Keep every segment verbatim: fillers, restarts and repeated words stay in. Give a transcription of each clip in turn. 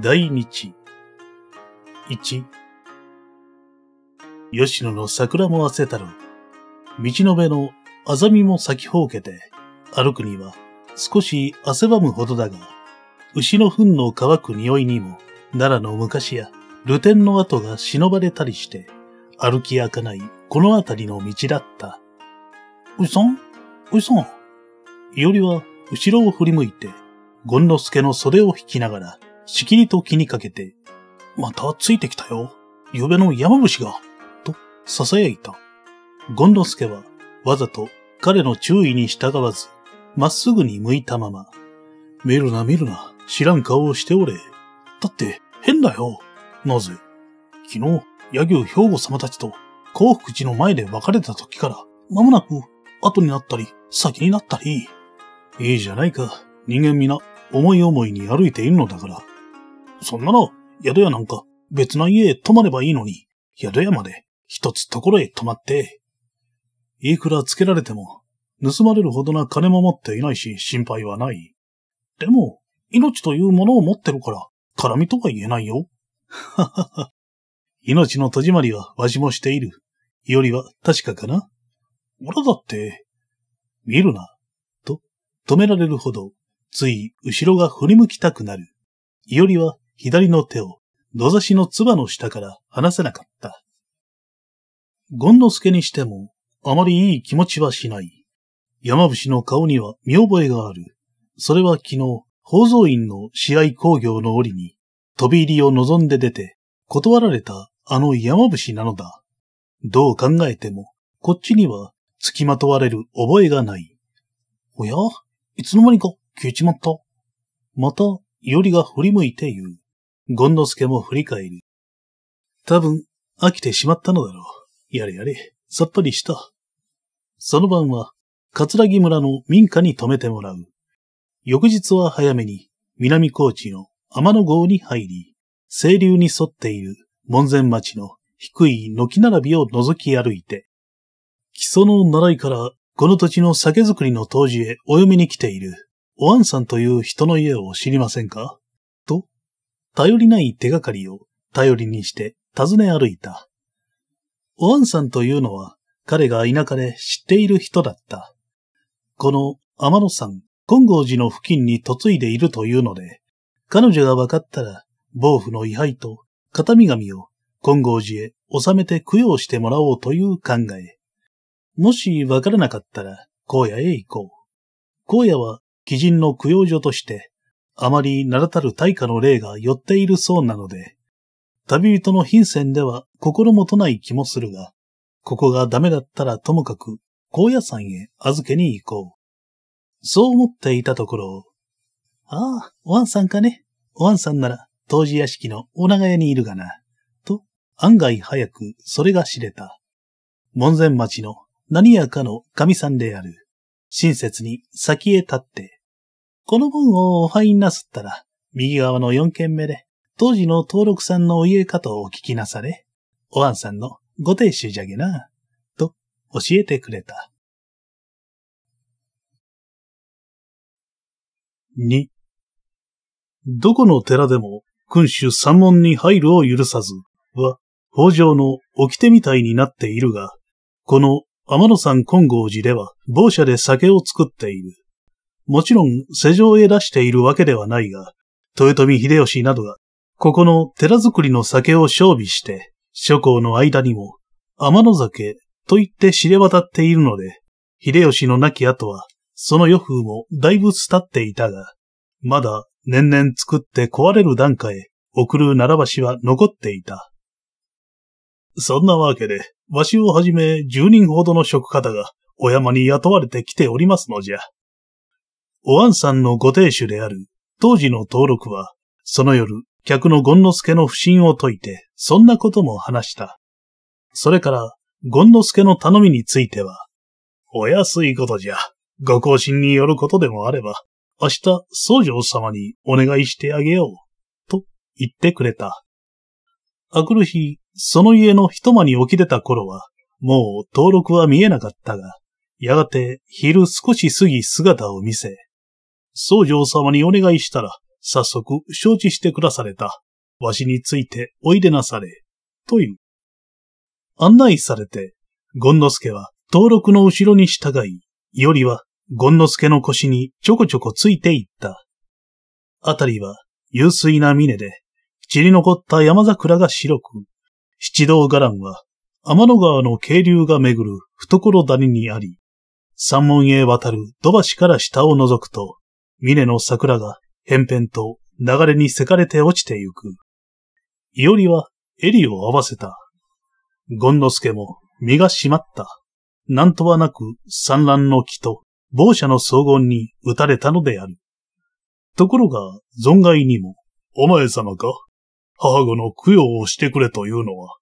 大日。いち。吉野の桜もあせたる。道の辺のあざみも咲きほうけて、歩くには少し汗ばむほどだが、牛の糞の乾く匂いにも、奈良の昔や流転の跡が忍ばれたりして、歩き明かないこの辺りの道だった。うさんうさん。伊織は後ろを振り向いて、権之助の袖を引きながら、しきりと気にかけて、またついてきたよ。ゆうべの山伏が、と囁いた。権之助はわざと彼の注意に従わず、まっすぐに向いたまま、見るな見るな、知らん顔をしておれ。だって変だよ。なぜ昨日、柳生兵庫様たちと興福寺の前で別れた時から、まもなく後になったり、先になったり。いいじゃないか。人間皆、思い思いに歩いているのだから。そんなら、宿屋なんか別な家へ泊まればいいのに、宿屋まで一つところへ泊まって。いくらつけられても、盗まれるほどな金も持っていないし心配はない。でも、命というものを持ってるから、絡みとは言えないよ。ははは。命の戸締まりはわしもしている。よりは確かかな。俺だって、見るな、と止められるほど、つい後ろが振り向きたくなる。伊織は左の手を野差しの唾の下から離せなかった。権之助にしてもあまりいい気持ちはしない。山伏の顔には見覚えがある。それは昨日、宝蔵院の試合興行の折に飛び入りを望んで出て断られたあの山伏なのだ。どう考えてもこっちには付きまとわれる覚えがない。おや？いつの間にか消えちまった。また、伊織が振り向いて言う。権之助も振り返る。多分、飽きてしまったのだろう。やれやれ、さっぱりした。その晩は、葛城村の民家に泊めてもらう。翌日は早めに、南高知の天野郷に入り、清流に沿っている門前町の低い軒並びを覗き歩いて、木曽の習いからこの土地の酒造りの当時へお嫁に来ている。おあんさんという人の家を知りませんかと、頼りない手がかりを頼りにして訪ね歩いた。おあんさんというのは彼が田舎で知っている人だった。この天野山金剛寺の付近に嫁いでいるというので、彼女が分かったら、暴婦の位牌と片身紙を金剛寺へ納めて供養してもらおうという考え。もし分からなかったら、荒野へ行こう。荒野は、貴人の供養所として、あまり名だたる大家の霊が寄っているそうなので、旅人の貧泉では心もとない気もするが、ここがダメだったらともかく、高野山へ預けに行こう。そう思っていたところ、ああ、おあんさんかね。おあんさんなら、当時屋敷のお長屋にいるがな。と、案外早くそれが知れた。門前町の何やかの神さんである。親切に先へ立って、この文をお入りなすったら、右側の四軒目で、当時の登録さんのお家かとお聞きなされ、おあんさんのご亭主じゃげな、と教えてくれた。に。どこの寺でも、君主三門に入るを許さず、は、北条の掟みたいになっているが、この、天野山金剛寺では、某社で酒を作っている。もちろん、世上へ出しているわけではないが、豊臣秀吉などが、ここの寺作りの酒を勝備して、諸侯の間にも、天野酒と言って知れ渡っているので、秀吉の亡き後は、その余風もだいぶ伝っていたが、まだ年々作って壊れる段階へ送る習わしは残っていた。そんなわけで、わしをはじめ十人ほどの職方が、お山に雇われてきておりますのじゃ。おあんさんのご亭主である、当時の登録は、その夜、客の権之助の不審を解いて、そんなことも話した。それから、権之助の頼みについては、お安いことじゃ、ご後進によることでもあれば、明日、僧正様にお願いしてあげよう、と言ってくれた。あくる日、その家の一間に起き出た頃は、もう登録は見えなかったが、やがて昼少し過ぎ姿を見せ、僧正様にお願いしたら、早速承知してくだされた。わしについておいでなされ。という。案内されて、権之助は登録の後ろに従い、伊織は権之助の腰にちょこちょこついていった。あたりは幽水な峰で、散り残った山桜が白く、七道伽藍は天の川の渓流が巡る懐谷にあり、山門へ渡る土橋から下を覗くと、峰の桜が偏々と流れにせかれて落ちてゆく。伊織は襟を合わせた。権之助も身が締まった。なんとはなく産卵の木と某社の荘厳に打たれたのである。ところが存外にも、お前様か、母子の供養をしてくれというのは、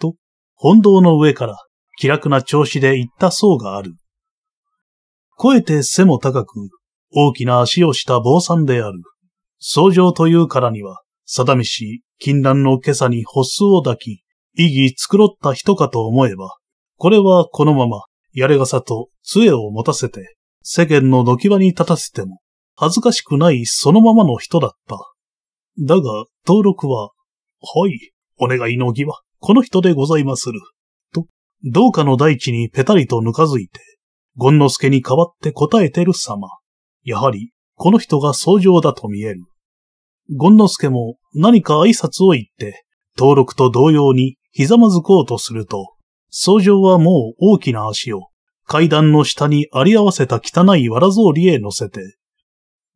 と本堂の上から気楽な調子で言った層がある。肥えて背も高く、大きな足をした坊さんである。僧正というからには、定めし、禁断の今朝に発数を抱き、意義繕った人かと思えば、これはこのまま、やれがさと杖を持たせて、世間の軒場に立たせても、恥ずかしくないそのままの人だった。だが、登録は、はい、お願いの儀は、この人でございまする。と、どうかの大地にぺたりとぬかづいて、権之助に代わって答えてる様。やはり、この人が僧正だと見える。権之助も何か挨拶を言って、登録と同様にひざまずこうとすると、僧正はもう大きな足を階段の下にあり合わせた汚いわら草履へ乗せて、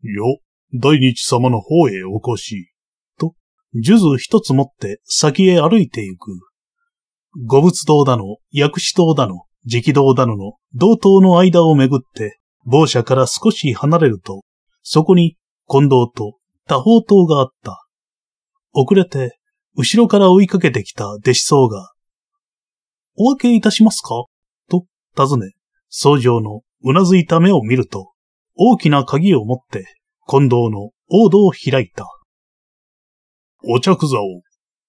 よ、大日様の方へお越し、と、数珠一つ持って先へ歩いて行く。五仏堂だの、薬師堂だの、直堂だのの道東の間をめぐって、某社から少し離れると、そこに金堂と多宝塔があった。遅れて、後ろから追いかけてきた弟子僧が、お分けいたしますかと尋ね、僧正のうなずいた目を見ると、大きな鍵を持って金堂の大戸を開いた。お着座を、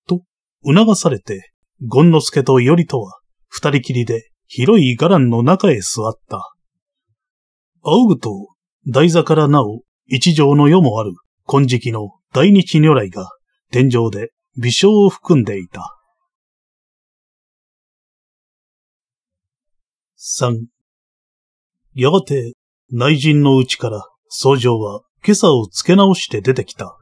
と促されて、権之助と伊織とは二人きりで広い伽藍の中へ座った。仰ぐと、台座からなお一畳の世もある金色の大日如来が天井で微笑を含んでいた。三、やがて内陣のうちから僧正は袈裟をつけ直して出てきた。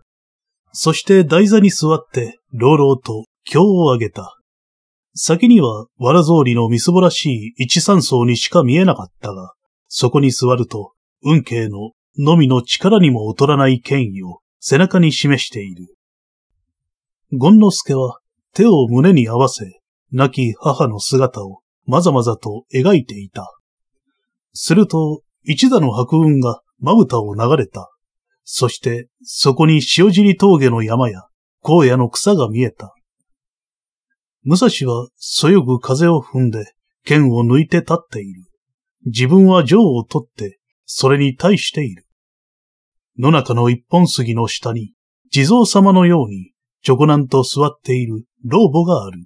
そして台座に座って朗々と経をあげた。先にはわら草履のみすぼらしい一三層にしか見えなかったが、そこに座ると運慶ののみの力にも劣らない権威を背中に示している。権之助は手を胸に合わせ、亡き母の姿をまざまざと描いていた。すると、一座の白雲がまぶたを流れた。そして、そこに塩尻峠の山や、荒野の草が見えた。武蔵はそよぐ風を踏んで、剣を抜いて立っている。自分は杖を取って、それに対している。野中の一本杉の下に、地蔵様のように、ちょこなんと座っている老母がある。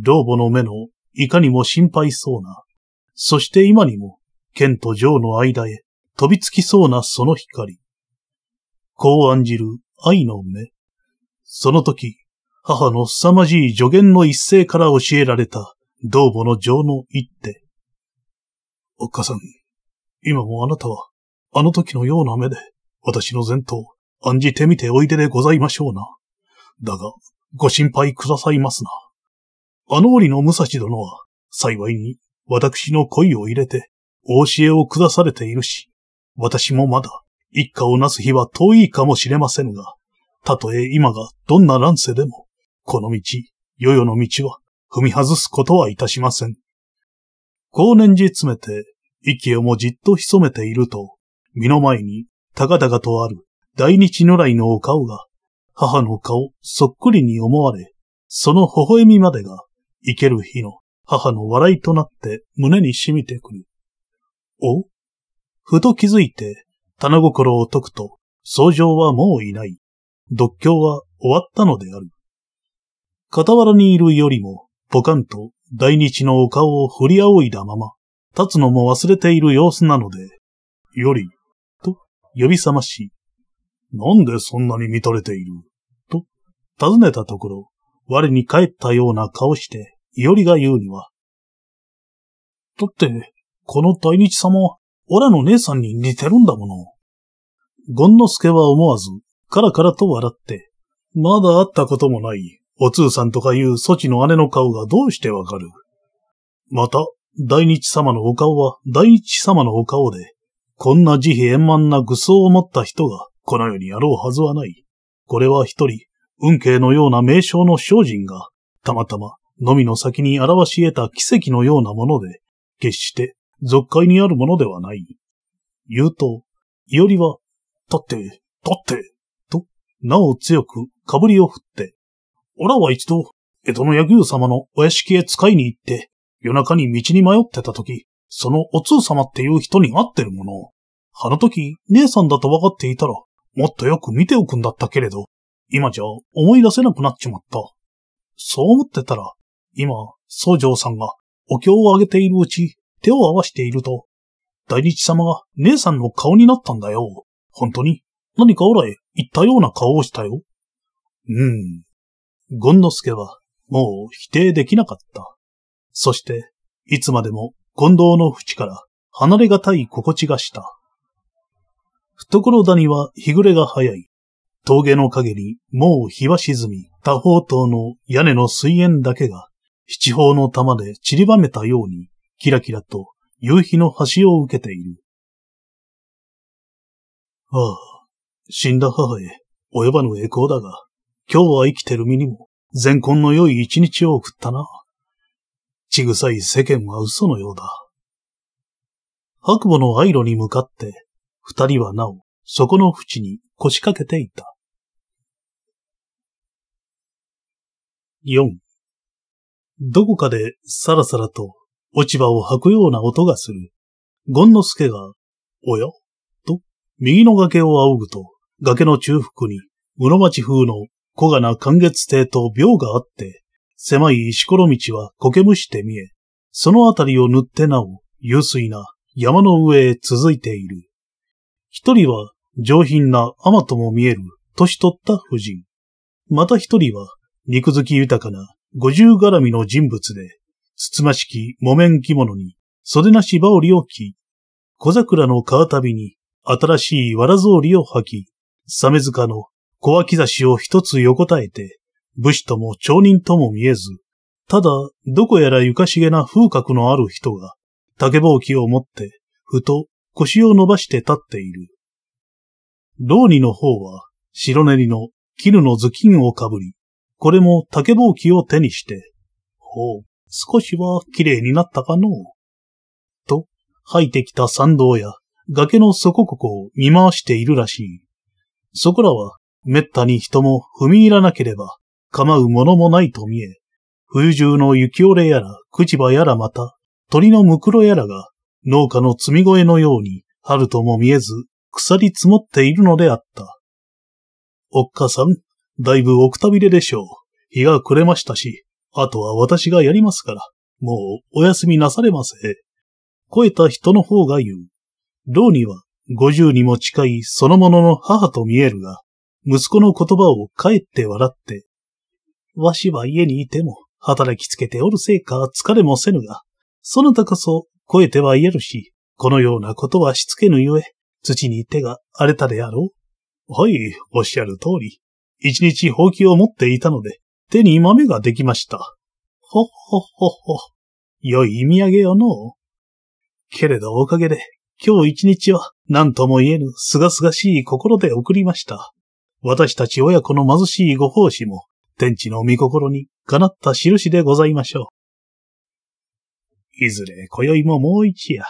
老母の目のいかにも心配そうな、そして今にも剣と杖の間へ飛びつきそうなその光。こう案じる愛の目。その時、母の凄まじい助言の一声から教えられた老母の杖の一手。おっかさん、今もあなたはあの時のような目で私の前途案じてみておいででございましょうな。だが、ご心配くださいますな。あの折の武蔵殿は、幸いに私の恋を入れて、お教えを下されているし、私もまだ一家をなす日は遠いかもしれませぬが、たとえ今がどんな乱世でも、この道、世々の道は踏み外すことはいたしません。こう念じ詰めて、息をもじっと潜めていると、身の前に高々とある大日如来のお顔が、母の顔そっくりに思われ、その微笑みまでが、生ける日の母の笑いとなって胸に染みてくる。お？ふと気づいて、棚心を解くと、僧正はもういない。読経は終わったのである。傍らにいるよりも、ポカンと大日のお顔を振り仰いだまま、立つのも忘れている様子なので、より、と呼び覚まし、なんでそんなに見とれていると、尋ねたところ、我に帰ったような顔して、伊織が言うには。だって、この大日様、オラの姉さんに似てるんだもの。権之助は思わず、カラカラと笑って、まだ会ったこともない、お通さんとかいうそちの姉の顔がどうしてわかる。また、大日様のお顔は大日様のお顔で、こんな慈悲円満な愚相を持った人がこの世にあろうはずはない。これは一人、運慶のような名将の精進が、たまたま、のみの先に表し得た奇跡のようなもので、決して、俗界にあるものではない。言うと、伊織は、立って、立って、と、なお強く、かぶりを振って、おらは一度、江戸の柳生様のお屋敷へ使いに行って、夜中に道に迷ってたとき、そのお通様っていう人に会ってるもの。あのとき、姉さんだと分かっていたら、もっとよく見ておくんだったけれど、今じゃ思い出せなくなっちまった。そう思ってたら、今、宗嬢さんがお経をあげているうち、手を合わしていると、大日様が姉さんの顔になったんだよ。本当に、何かオラへ言ったような顔をしたよ。うん。権之助は、もう否定できなかった。そして、いつまでも近藤の淵から離れがたい心地がした。懐谷は日暮れが早い。峠の陰にもう日は沈み、多宝塔の屋根の水煙だけが、七宝の玉で散りばめたように、キラキラと夕日の端を受けている。ああ、死んだ母へ、及ばぬ栄光だが、今日は生きてる身にも、善根の良い一日を送ったな。ちぐさい世間は嘘のようだ。白母の愛路に向かって、二人はなお、そこの淵に腰掛けていた。四。どこかでさらさらと落ち葉を吐くような音がする。権之助が、おやと、右の崖を仰ぐと、崖の中腹に、室町風の小がな寒月亭と廟があって、狭い石ころ道は苔むして見え、そのあたりを塗ってなお、幽水な山の上へ続いている。一人は上品な尼とも見える年取った婦人。また一人は肉付き豊かな五十絡みの人物で、つつましき木綿着物に袖なし羽織を着、小桜の川旅に新しいわら草履を履き、サメ塚の小脇差しを一つ横たえて、武士とも町人とも見えず、ただどこやらゆかしげな風格のある人が竹ぼうきを持ってふと腰を伸ばして立っている。老二の方は白練りの絹の頭巾をかぶり、これも竹ぼうきを手にして、ほう、少しは綺麗になったかのう。と、入ってきた参道や崖のそこここを見回しているらしい。そこらは滅多に人も踏み入らなければ構うものもないと見え、冬中の雪折れやら朽葉やらまた鳥のむくろやらが、農家の積み越えのように、春とも見えず、腐り積もっているのであった。おっかさん、だいぶおくたびれでしょう。日が暮れましたし、あとは私がやりますから、もうお休みなされませ。肥えた人の方が言う。老には、五十にも近いそのものの母と見えるが、息子の言葉をかえって笑って、わしは家にいても、働きつけておるせいか疲れもせぬが、そなたこそ、肥えては言えるし、このようなことはしつけぬゆえ、土に手が荒れたであろう。はい、おっしゃる通り。一日ほうきを持っていたので、手に豆ができました。ほっほっほっほ。良い土産よの。けれどおかげで、今日一日は何とも言えぬすがすがしい心で送りました。私たち親子の貧しいご奉仕も、天地の御心にかなった印でございましょう。いずれ今宵ももう一夜、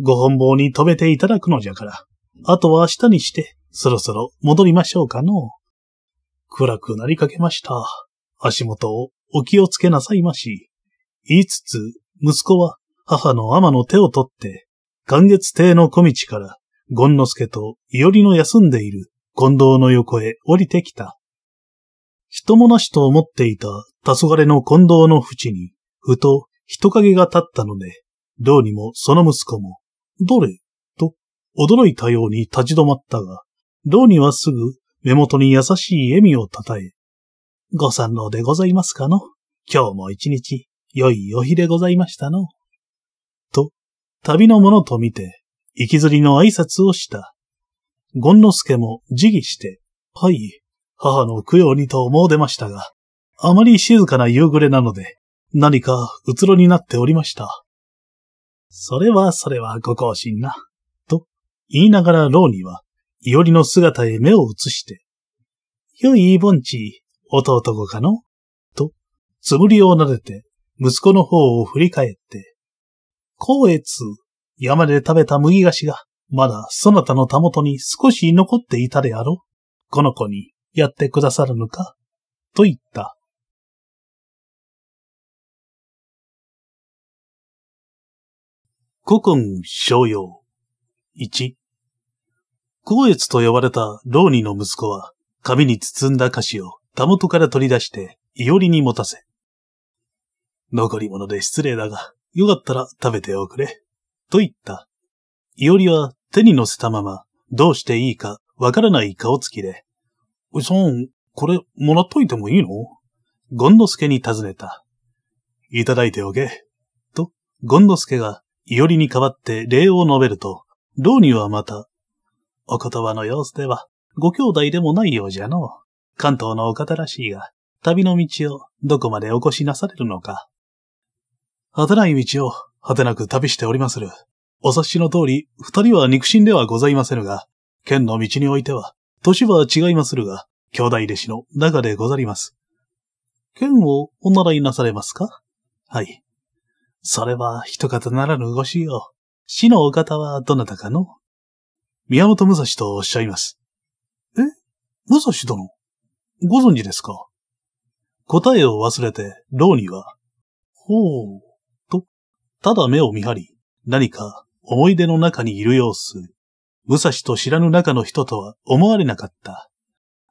ご本坊に止めていただくのじゃから、あとは明日にして、そろそろ戻りましょうかの。暗くなりかけました。足元をお気をつけなさいまし。言いつつ、息子は母の尼の手を取って、寒月亭の小道から、権之助と伊織の休んでいる近藤の横へ降りてきた。人もなしと思っていた黄昏の近藤の淵に、ふと、人影が立ったので、どうにもその息子も、どれと驚いたように立ち止まったが、どうにはすぐ目元に優しい笑みをたたえ、ご賛同でございますかの。今日も一日、良いお日でございましたの。と、旅の者と見て、行きずりの挨拶をした。権之助も自疑して、はい、母の供養にと思う出ましたが、あまり静かな夕暮れなので、何かうつろになっておりました。それはそれはご後進な、と言いながら牢には、伊織の姿へ目を移して、よいぼんち、弟子かのと、つむりを撫でて、息子の方を振り返って、光悦、山で食べた麦菓子が、まだそなたのたもとに少し残っていたであろう。この子にやってくださるのかと言った。古今商用。いち。光悦と呼ばれた浪人の息子は、紙に包んだ菓子をたもとから取り出して、いおりに持たせ。残り物で失礼だが、よかったら食べておくれ。と言った。いおりは手に乗せたまま、どうしていいかわからない顔つきで、おじさん、これもらっといてもいいの？権之助に尋ねた。いただいておけ。と、権之助がいおりに代わって礼を述べると、浪人はまた、お言葉の様子では、ご兄弟でもないようじゃの。関東のお方らしいが、旅の道をどこまでお越しなされるのか。果てない道を果てなく旅しておりまする。お察しの通り、二人は肉親ではございませぬが、剣の道においては、年は違いまするが、兄弟弟子の仲でござります。剣をお習いなされますか？はい。それは一方ならぬご使用。死のお方はどなたかの？宮本武蔵とおっしゃいます。え？武蔵殿？ご存知ですか？答えを忘れて、浪人は、ほう。ただ目を見張り、何か思い出の中にいる様子、武蔵と知らぬ中の人とは思われなかった。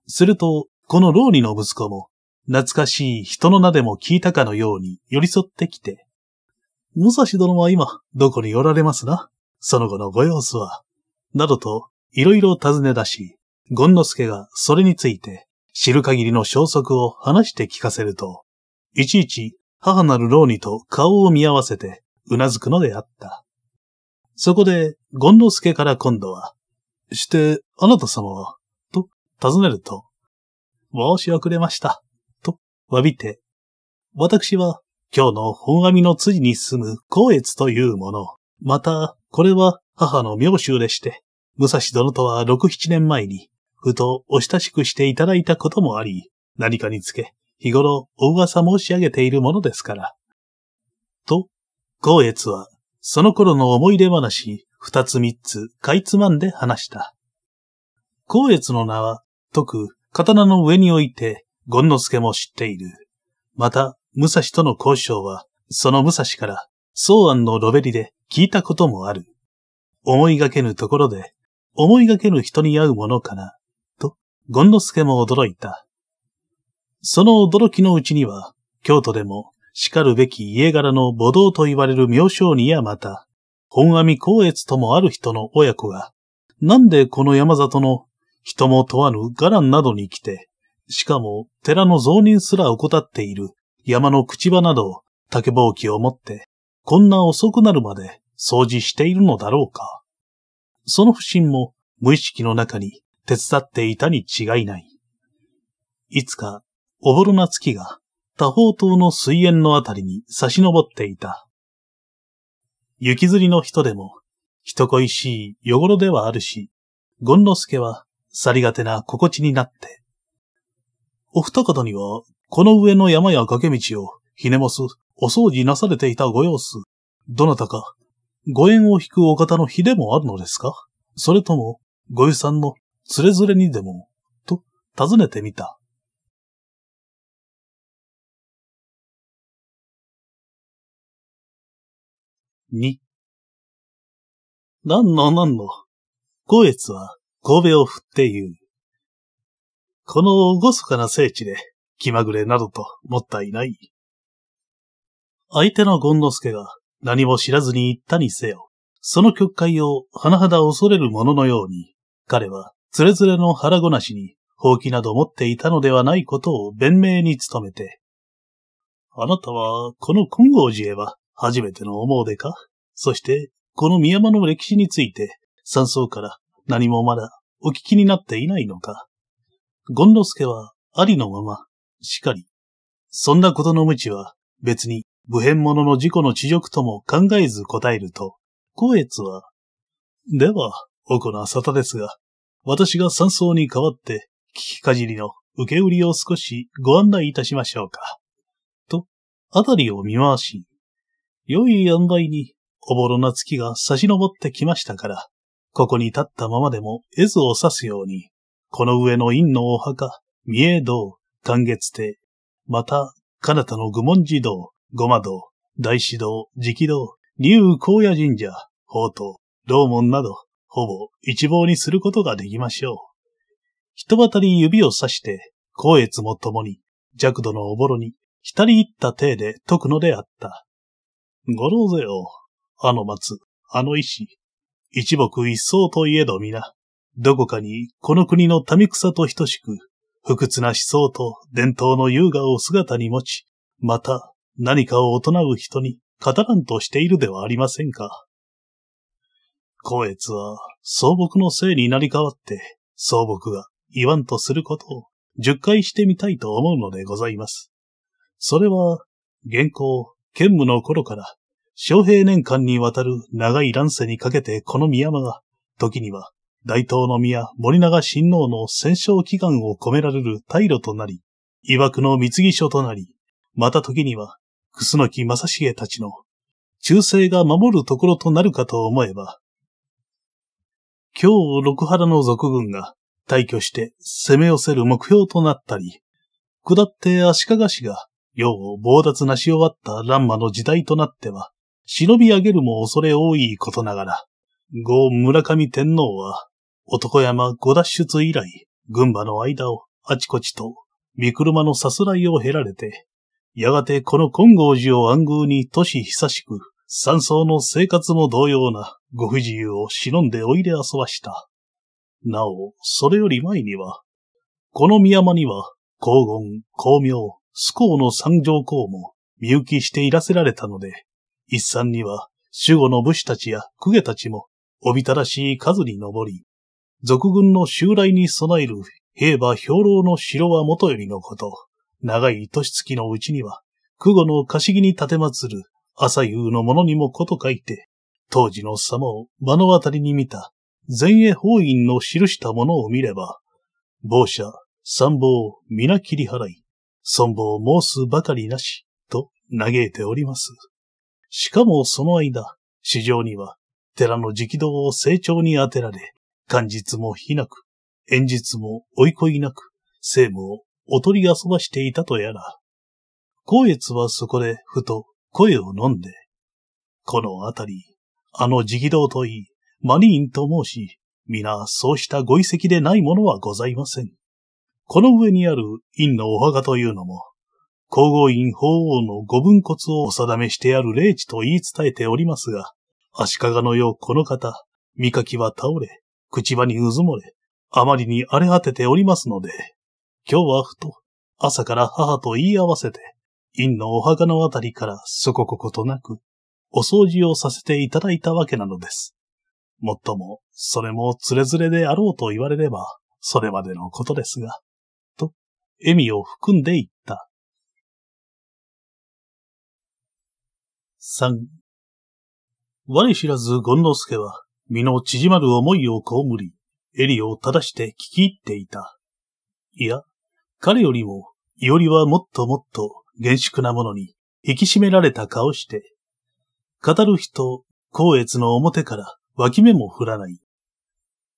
すると、この浪人の息子も、懐かしい人の名でも聞いたかのように寄り添ってきて、武蔵殿は今、どこにおられますな？その後のご様子は、などと、いろいろ尋ね出し、権之助がそれについて、知る限りの消息を話して聞かせると、いちいち母なる浪人と顔を見合わせて、うなずくのであった。そこで、権之助から今度は、して、あなた様は、と、尋ねると、申し遅れました、と、詫びて、私は、今日の本阿弥の辻に住む光悦というもの、また、これは母の妙衆でして、武蔵殿とは六七年前に、ふとお親しくしていただいたこともあり、何かにつけ、日頃お噂申し上げているものですから、と、光悦は、その頃の思い出話、二つ三つ、かいつまんで話した。光悦の名は、特、刀の上において、権之助も知っている。また、武蔵との交渉は、その武蔵から、宗安のロベリで聞いたこともある。思いがけぬところで、思いがけぬ人に会うものかな、と、権之助も驚いた。その驚きのうちには、京都でも、しかるべき家柄の母堂と言われる妙正にやまた、本阿弥光悦ともある人の親子が、なんでこの山里の人も問わぬ伽藍などに来て、しかも寺の増人すら怠っている山の口場などを竹ぼうきを持って、こんな遅くなるまで掃除しているのだろうか。その不審も無意識の中に手伝っていたに違いない。いつか、おぼろな月が、多宝塔の水煙のあたりに差し登っていた。雪吊りの人でも、人恋しい汚ろではあるし、権之助は去りがてな心地になって。お二方には、この上の山や崖道をひねもす、お掃除なされていたご様子、どなたか、ご縁を引くお方の日でもあるのですか？それとも、ご湯さんのつれづれにでも、と尋ねてみた。に。なんのなんの、光悦は神戸を振って言う。この厳かな聖地で気まぐれなどともったいない。相手の権之助が何も知らずに言ったにせよ、その曲解を甚だ恐れるもののように、彼はつれづれの腹ごなしにほうきなど持っていたのではないことを弁明に努めて、あなたはこの金剛寺へは初めての思うでか、そしてこの宮間の歴史について山荘から何もまだお聞きになっていないのか。権之助はありのまま、しかり、そんなことの無知は別に無変者の自己の知辱とも考えず答えると、光悦は、では、おこな沙汰ですが、私が山荘に代わって聞きかじりの受け売りを少しご案内いたしましょうか。と、あたりを見回し、良い塩梅におぼろな月が差し上ってきましたから、ここに立ったままでも絵図を指すように、この上の陰のお墓、三重堂、寛月亭、また、彼方の愚問寺堂、護摩堂、大師堂、直堂、龍高野神社、宝刀、楼門など、ほぼ一望にすることができましょう。人ばたり指をさして、光悦も共に、弱度のおぼろに、浸り入った体で解くのであった。ごろうぜよ、あの松、あの石、一木一草といえど皆、どこかにこの国の民草と等しく、不屈な思想と伝統の優雅を姿に持ち、また、何かを行う人に語らんとしているではありませんか。光悦は草木のせいになり変わって草木が言わんとすることを十回してみたいと思うのでございます。それは現行兼務の頃から昌平年間にわたる長い乱世にかけてこの宮間が時には大東の宮森永親王の戦勝祈願を込められる退路となり、異惑の貢ぎ所となり、また時には楠木正成たちの忠誠が守るところとなるかと思えば、今日六原の賊軍が退去して攻め寄せる目標となったり、下って足利氏が世を謀奪なし終わった乱魔の時代となっては、忍び上げるも恐れ多いことながら、後村上天皇は男山ご脱出以来、群馬の間をあちこちと御車のさすらいを経られて、やがてこの金剛寺を暗宮に年久しく、山荘の生活も同様なご不自由を忍んでおいで遊ばした。なお、それより前には、この宮間には、黄金、光明、スコの三条公も身浮きしていらせられたので、一山には守護の武士たちや公家たちもおびただしい数に上り、賊軍の襲来に備える兵馬兵糧の城は元よりのこと、長い年月のうちには、久後の貸し木に立て祭る朝夕のものにもこと書いて、当時の様を目の当たりに見た前衛法院の記したものを見れば、某社、参謀、皆切り払い、損望申すばかりなし、と嘆いております。しかもその間、市場には寺の直道を成長に当てられ、間日も非なく、縁日も追いこいなく、政務をおとり遊ばしていたとやら、光悦はそこでふと声を飲んで、このあたり、あの直道といい、マニーンと申し、皆そうしたご遺跡でないものはございません。この上にある院のお墓というのも、皇后院法皇のご分骨をお定めしてある霊地と言い伝えておりますが、足利のようこの方、見かきは倒れ、口場にうずもれ、あまりに荒れ果てておりますので、今日はふと、朝から母と言い合わせて、院のお墓のあたりからそここことなく、お掃除をさせていただいたわけなのです。もっとも、それもつれづれであろうと言われれば、それまでのことですが、と、笑みを含んでいった。三、我知らず権之助は、身の縮まる思いをこうむり、襟を正して聞き入っていた。いや、彼よりも、伊織はもっともっと厳粛なものに引き締められた顔して、語る人、光悦の表から脇目も振らない。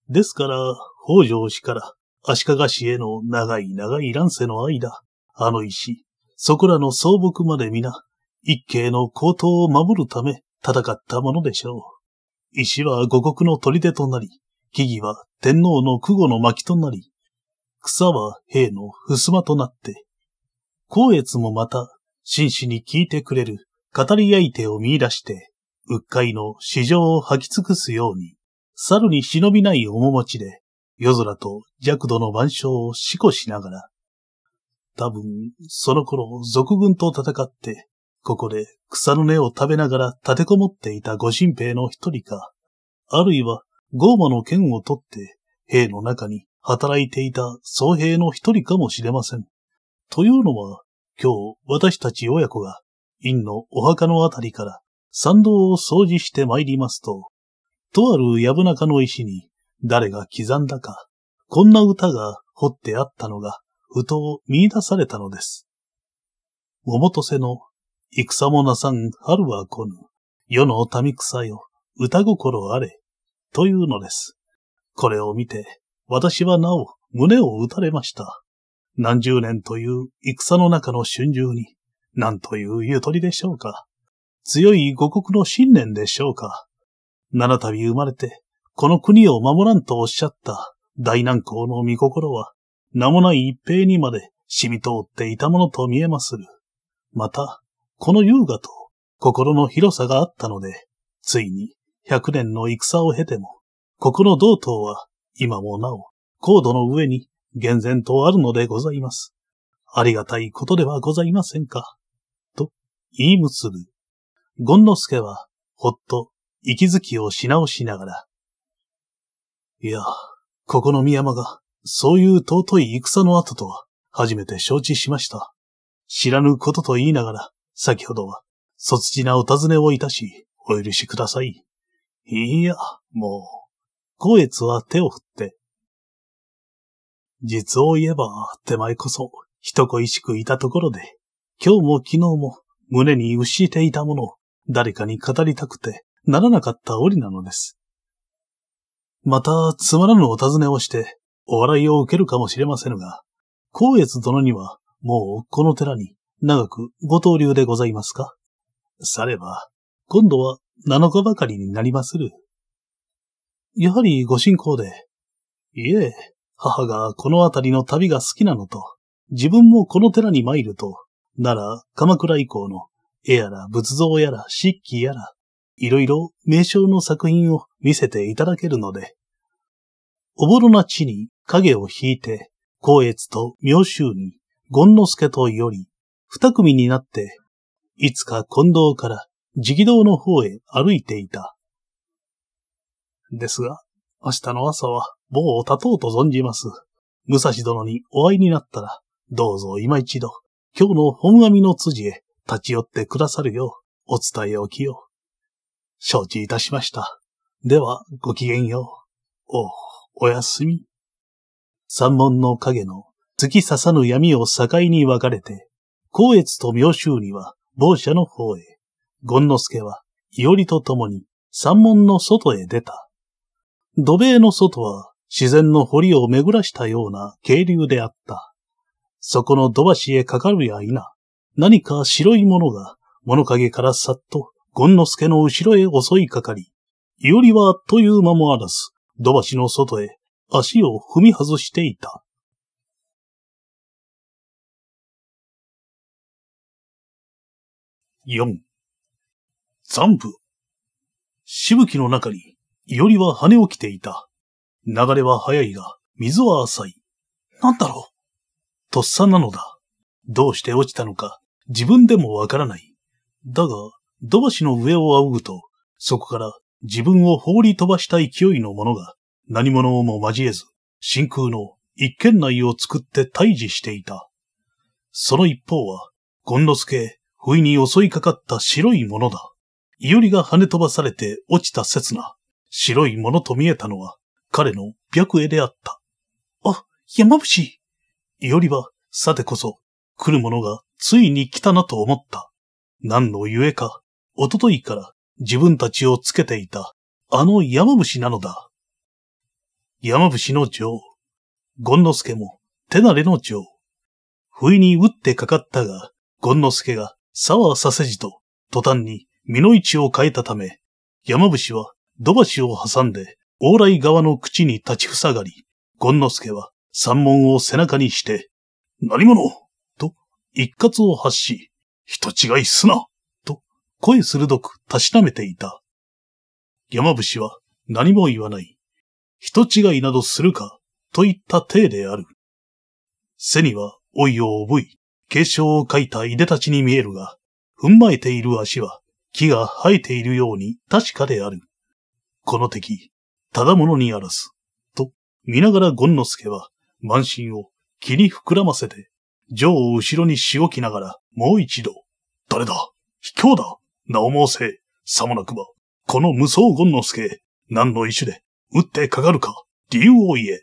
ですから、北条氏から足利氏への長い長い乱世の間、あの石、そこらの草木まで皆、一系の高騰を守るため戦ったものでしょう。石は五穀の砦となり、木々は天皇の久後の薪となり、草は兵の襖となって、光悦もまた、真摯に聞いてくれる語り相手を見出して、うっかいの市場を吐き尽くすように、猿に忍びない面持ちで、夜空と弱度の万象を死故しながら、多分その頃賊軍と戦って、ここで草の根を食べながら立てこもっていた御神兵の一人か、あるいはゴーマの剣を取って兵の中に働いていた僧兵の一人かもしれません。というのは、今日私たち親子が院のお墓のあたりから参道を掃除して参りますと、とある藪中の石に誰が刻んだか、こんな歌が彫ってあったのが、ふと見出されたのです。桃とせの、戦もなさん春は来ぬ、世の民草よ、歌心あれ、というのです。これを見て、私はなお胸を打たれました。何十年という戦の中の春秋に、なんというゆとりでしょうか。強い五国の信念でしょうか。七度生まれて、この国を守らんとおっしゃった大難航の御心は、名もない一平にまで染み通っていたものと見えまする。また、この優雅と心の広さがあったので、ついに百年の戦を経ても、ここの道東は今もなお高度の上に厳然とあるのでございます。ありがたいことではございませんか。と言い結ぶ。権之助はほっと息づきをし直しながら、いや、ここの御山が、そういう尊い戦の後とは、初めて承知しました。知らぬことと言いながら、先ほどは、そつじなお尋ねをいたし、お許しください。いや、もう、光悦は手を振って。実を言えば、手前こそ、人恋しくいたところで、今日も昨日も、胸に失っていたものを、誰かに語りたくて、ならなかった折なのです。また、つまらぬお尋ねをして、お笑いを受けるかもしれませんが、光悦殿には、もうこの寺に長くご逗留でございますか。されば、今度はなのかばかりになりまする。やはりご信仰で、いえ、母がこの辺りの旅が好きなのと、自分もこの寺に参ると、奈良、鎌倉以降の絵やら仏像やら漆器やら、いろいろ名称の作品を見せていただけるので、おぼろな地に影を引いて、光悦と妙秀に、権之助とより、二組になって、いつか金堂から直道の方へ歩いていた。ですが、明日の朝は棒を立とうと存じます。武蔵殿にお会いになったら、どうぞ今一度、今日の本阿弥の辻へ立ち寄ってくださるよう、お伝えおきよう。承知いたしました。では、ごきげんよう。おう、おやすみ。三門の影の突き刺さぬ闇を境に分かれて、光悦と妙秀には某社の方へ、権之助はいおりと共に三門の外へ出た。土塀の外は自然の堀を巡らしたような渓流であった。そこの土橋へかかるや否、何か白いものが物陰からさっと、権之助の後ろへ襲いかかり、いおりはという間もあらず、土橋の外へ足を踏み外していた。四、残布。しぶきの中に、いおりは跳ね起きていた。流れは速いが、水は浅い。なんだろう。とっさなのだ。どうして落ちたのか、自分でもわからない。だが、土橋の上を仰ぐと、そこから自分を放り飛ばした勢いのものが何者をも交えず真空の一軒内を作って対峙していた。その一方は、権之助不意に襲いかかった白いものだ。いおりが跳ね飛ばされて落ちた刹那、白いものと見えたのは彼の白衣であった。あ、山伏。いおりはさてこそ来るものがついに来たなと思った。何の故か。おとといから自分たちをつけていた、あの山伏なのだ。山伏の杖。権之助も手慣れの杖。不意に打ってかかったが、権之助がさはさせじと、途端に身の位置を変えたため、山伏は土橋を挟んで往来側の口に立ちふさがり、権之助は三門を背中にして、何者と一喝を発し、人違いすな声鋭くたしなめていた。山伏は何も言わない。人違いなどするかといった体である。背には老いを覚え、継承を書いたいでたちに見えるが、踏んまえている足は木が生えているように確かである。この敵、ただものにあらず、と見ながら権之助は満身を気に膨らませて、上を後ろにしごきながらもう一度、誰だ、卑怯だ、名を申せ、さもなくば、この無双権之助、何の一種で打ってかかるか、理由を言え。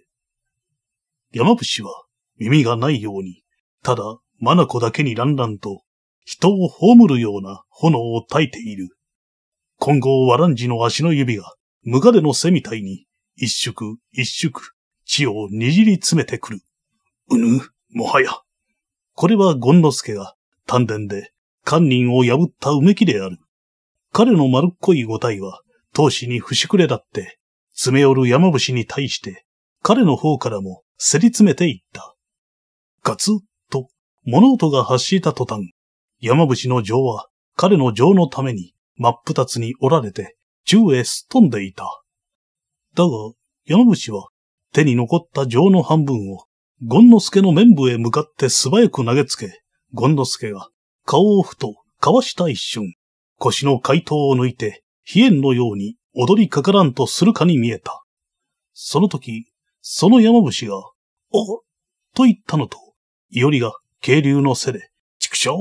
山伏は耳がないように、ただ眼だけにらんらんと、人を葬るような炎を焚いている。金剛和蘭寺の足の指が、ムカデの背みたいに、一縮一縮、血を握り詰めてくる。うぬ、もはや。これは権之助が、丹田で、観人を破ったうめきである。彼の丸っこい五体は、闘志に節くれだって、詰め寄る山伏に対して、彼の方からも、せり詰めていった。ガツッと、物音が発した途端、山伏の情は、彼の情のために、真っ二つに折られて、宙へすっ飛んでいた。だが、山伏は、手に残った情の半分を、権之助の面部へ向かって素早く投げつけ、権之助が、顔をふと、かわした一瞬、腰の回答を抜いて、飛燕のように踊りかからんとするかに見えた。その時、その山伏が、おと言ったのと、伊織が、渓流の背で、畜生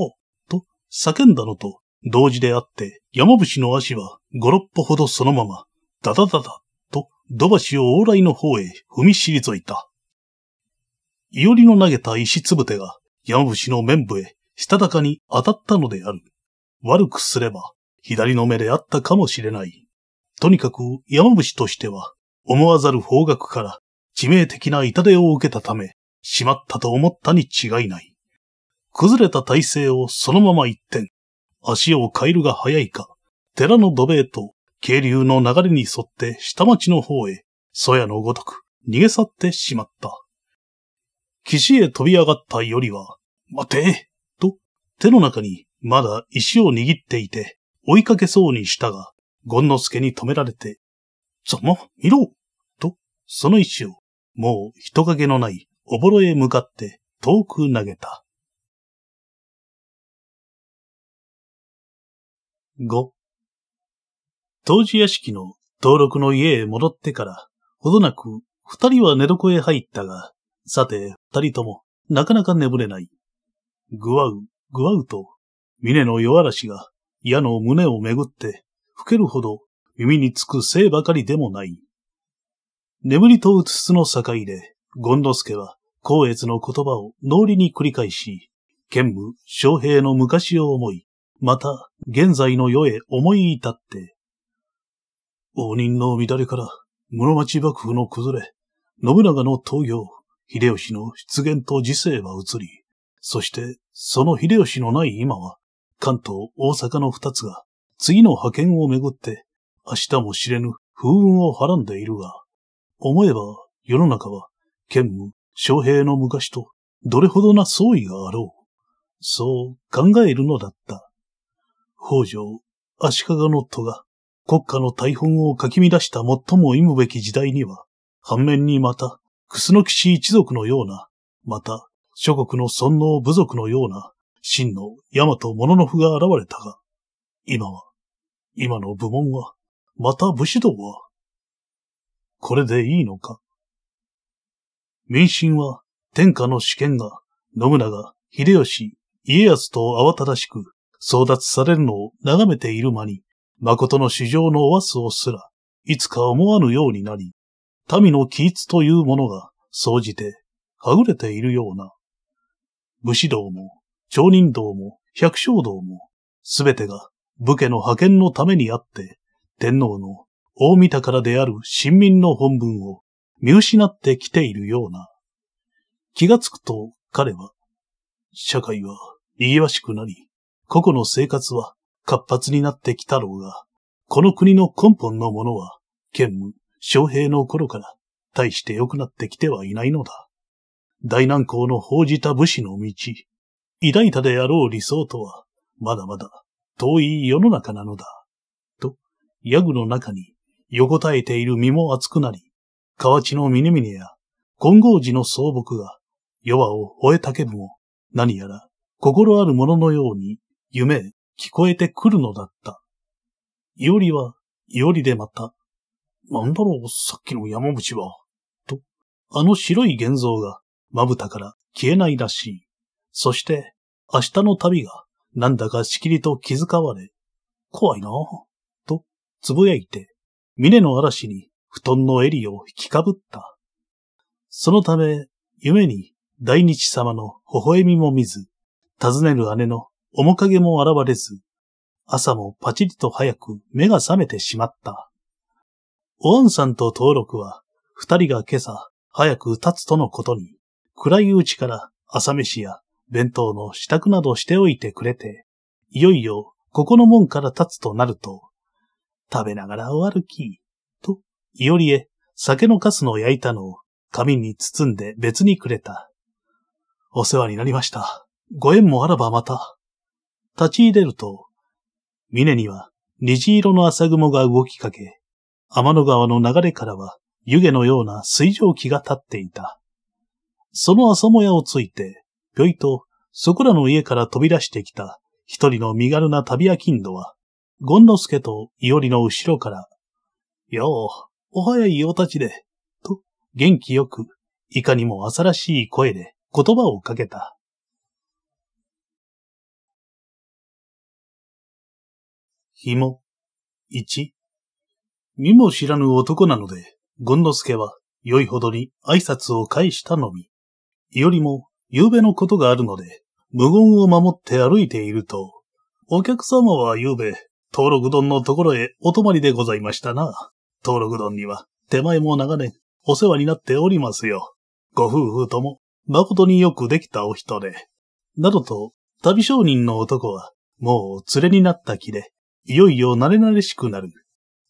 と叫んだのと、同時であって、山伏の足は五六歩ほどそのまま、ダダダダ、と、土橋を往来の方へ踏み退いた。伊織の投げた石つぶてが、山伏の面部へ、したたかに当たったのである。悪くすれば、左の目であったかもしれない。とにかく、山伏としては、思わざる方角から、致命的な痛手を受けたため、しまったと思ったに違いない。崩れた体勢をそのまま一転、足を変えるが早いか、寺の土塀と渓流の流れに沿って下町の方へ、そやのごとく逃げ去ってしまった。岸へ飛び上がった伊織は、待てと、手の中にまだ石を握っていて、追いかけそうにしたが、権之助に止められて、ざま、見ろと、その石を、もう人影のないおぼろへ向かって遠く投げた。ご. 当時屋敷の登録の家へ戻ってから、ほどなく二人は寝床へ入ったが、さて二人ともなかなか眠れない。ぐわう、ぐわうと、峰の夜嵐が矢の胸をめぐって、吹けるほど耳につくせいばかりでもない。眠りとうつつの境で、権之助は光悦の言葉を脳裏に繰り返し、剣武、将兵の昔を思い、また、現在の世へ思い至って、応仁の乱れから、室町幕府の崩れ、信長の討業、秀吉の出現と時勢は移り、そして、その秀吉のない今は、関東、大阪の二つが、次の覇権をめぐって、明日も知れぬ風雲をはらんでいるが、思えば、世の中は、剣武、将兵の昔と、どれほどな相違があろう。そう考えるのだった。北条、足利の戸が国家の大本をかき乱した最も忌むべき時代には、反面にまた、楠木氏一族のような、また、諸国の尊王部族のような、真の大和物の府が現れたが、今は、今の部門は、また武士道は、これでいいのか。民心は、天下の主権が、信長、秀吉、家康と慌ただしく、争奪されるのを眺めている間に、誠の主情のおわすをすら、いつか思わぬようになり、民の気逸というものが、総じて、はぐれているような。武士道も、町人道も、百姓道も、すべてが、武家の派遣のためにあって、天皇の、大御宝である臣民の本分を、見失ってきているような。気がつくと、彼は、社会は、賑わしくなり、個々の生活は活発になってきたろうが、この国の根本のものは、剣武、将兵の頃から、大して良くなってきてはいないのだ。大難航の報じた武士の道、抱いたであろう理想とは、まだまだ遠い世の中なのだ。と、ヤグの中に横たえている身も熱くなり、河内の峰々や金剛寺の草木が、夜はを終えたけも、何やら、心あるもののように、夢、聞こえてくるのだった。いおりは、いおりでまた、なんだろう、さっきの山伏は、と、あの白い現像が、まぶたから消えないらしい。そして、明日の旅が、なんだかしきりと気遣われ、怖いなぁ、と、つぶやいて、峰の嵐に、布団の襟を引きかぶった。そのため、夢に大日様の微笑みも見ず、尋ねる姉の面影も現れず、朝もパチリと早く目が覚めてしまった。おあんさんと登録は、二人が今朝早く立つとのことに、暗いうちから朝飯や弁当の支度などしておいてくれて、いよいよここの門から立つとなると、食べながらお歩き、と、いおりへ酒のかすの焼いたのを、紙に包んで別にくれた。お世話になりました。ご縁もあらばまた。立ち入れると、峰には虹色の朝雲が動きかけ、天の川の流れからは湯気のような水蒸気が立っていた。その朝もやをついて、ぴょいとそこらの家から飛び出してきた一人の身軽な旅商人は、権之助と伊織の後ろから、よう、お早いお立ちで、元気よく、いかにも朝らしい声で言葉をかけた。ひも、いち。見も知らぬ男なので、権之助は良いほどに挨拶を返したのみ。いおりも、夕べのことがあるので、無言を守って歩いていると、お客様は夕べ、登録丼のところへお泊まりでございましたな。登録丼には、手前も長年、お世話になっておりますよ。ご夫婦とも、誠によくできたお人で。などと、旅商人の男は、もう連れになった気で、いよいよ慣れ慣れしくなる。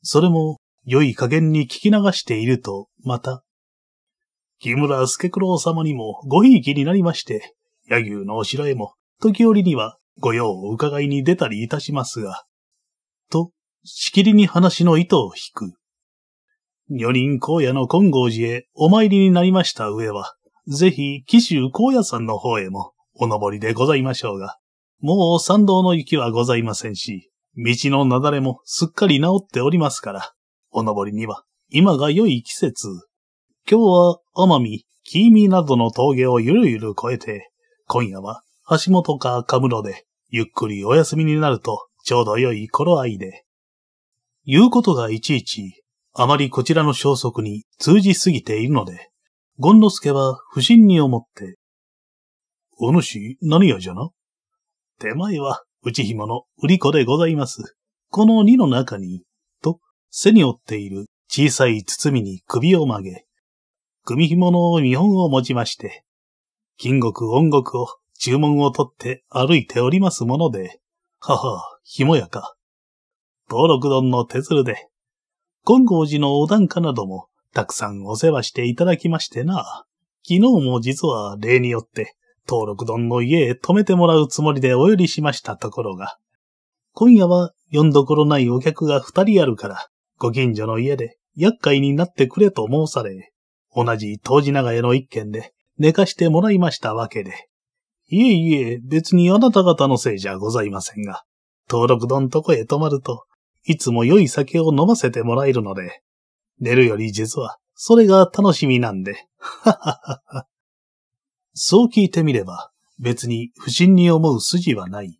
それも、良い加減に聞き流していると、また。木村助九郎様にもごひいきになりまして、柳生のお城へも、時折にはご用を伺いに出たりいたしますが。と、しきりに話の糸を引く。女人荒野の金剛寺へお参りになりました上は、ぜひ紀州荒野山の方へもお登りでございましょうが、もう山道の雪はございませんし、道のなだれもすっかり治っておりますから、お登りには今が良い季節。今日は奄美、紀伊美などの峠をゆるゆる越えて、今夜は橋本か神室でゆっくりお休みになるとちょうど良い頃合いで。言うことがいちいち、あまりこちらの消息に通じすぎているので、権之助は不審に思って、お主、何やじゃな？手前は、内紐の売り子でございます。この荷の中に、と、背に負っている小さい包みに首を曲げ、組紐の見本を持ちまして、金国音国を注文を取って歩いておりますもので、はは、紐やか。登録丼の手鶴で、金剛寺のお檀家などもたくさんお世話していただきましてな。昨日も実は例によって、登録丼の家へ泊めてもらうつもりでお寄りしましたところが、今夜は呼んどころないお客が二人あるから、ご近所の家で厄介になってくれと申され、同じ東寺長屋の一軒で寝かしてもらいましたわけで、いえいえ別にあなた方のせいじゃございませんが、登録丼とこへ泊まると、いつも良い酒を飲ませてもらえるので、寝るより実はそれが楽しみなんで、ははは。そう聞いてみれば別に不審に思う筋はない。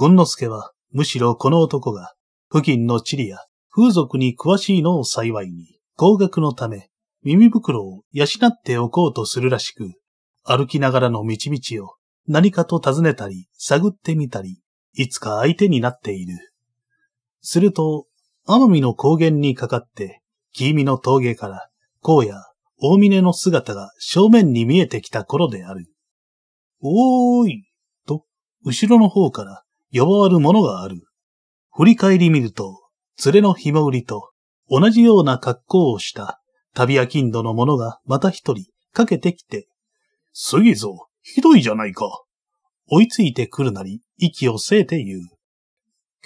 権之助はむしろこの男が付近の地理や風俗に詳しいのを幸いに、高額のため耳袋を養っておこうとするらしく、歩きながらの道々を何かと尋ねたり探ってみたり、いつか相手になっている。すると、奄美の高原にかかって、紀伊美の峠から、荒野、大峰の姿が正面に見えてきた頃である。おーい、と、後ろの方から、呼ばわるものがある。振り返り見ると、連れの紐売りと、同じような格好をした、旅商人の者がまた一人、かけてきて、すぎぞ、ひどいじゃないか。追いついてくるなり、息をせいて言う。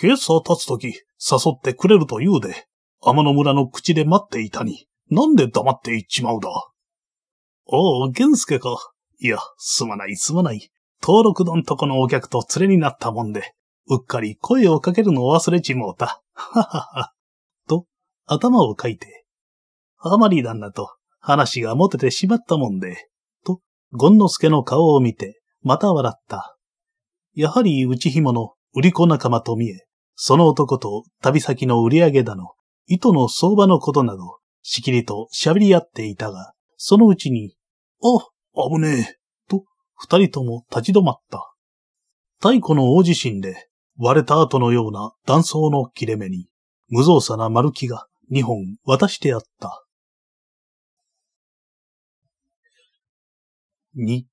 今朝立つとき、誘ってくれると言うで、天の村の口で待っていたに、なんで黙っていっちまうだ。おお、源助か。いや、すまないすまない。登録のんとこのお客と連れになったもんで、うっかり声をかけるのを忘れちもうた。ははは。と、頭をかいて。あまり旦那と話が持ててしまったもんで、と、権之助の顔を見て、また笑った。やはり内紐の売り子仲間と見え、その男と旅先の売り上げだの、糸の相場のことなど、しきりと喋り合っていたが、そのうちに、あ、危ねえ、と、二人とも立ち止まった。太古の大地震で、割れた後のような断層の切れ目に、無造作な丸木が二本渡してあった。二、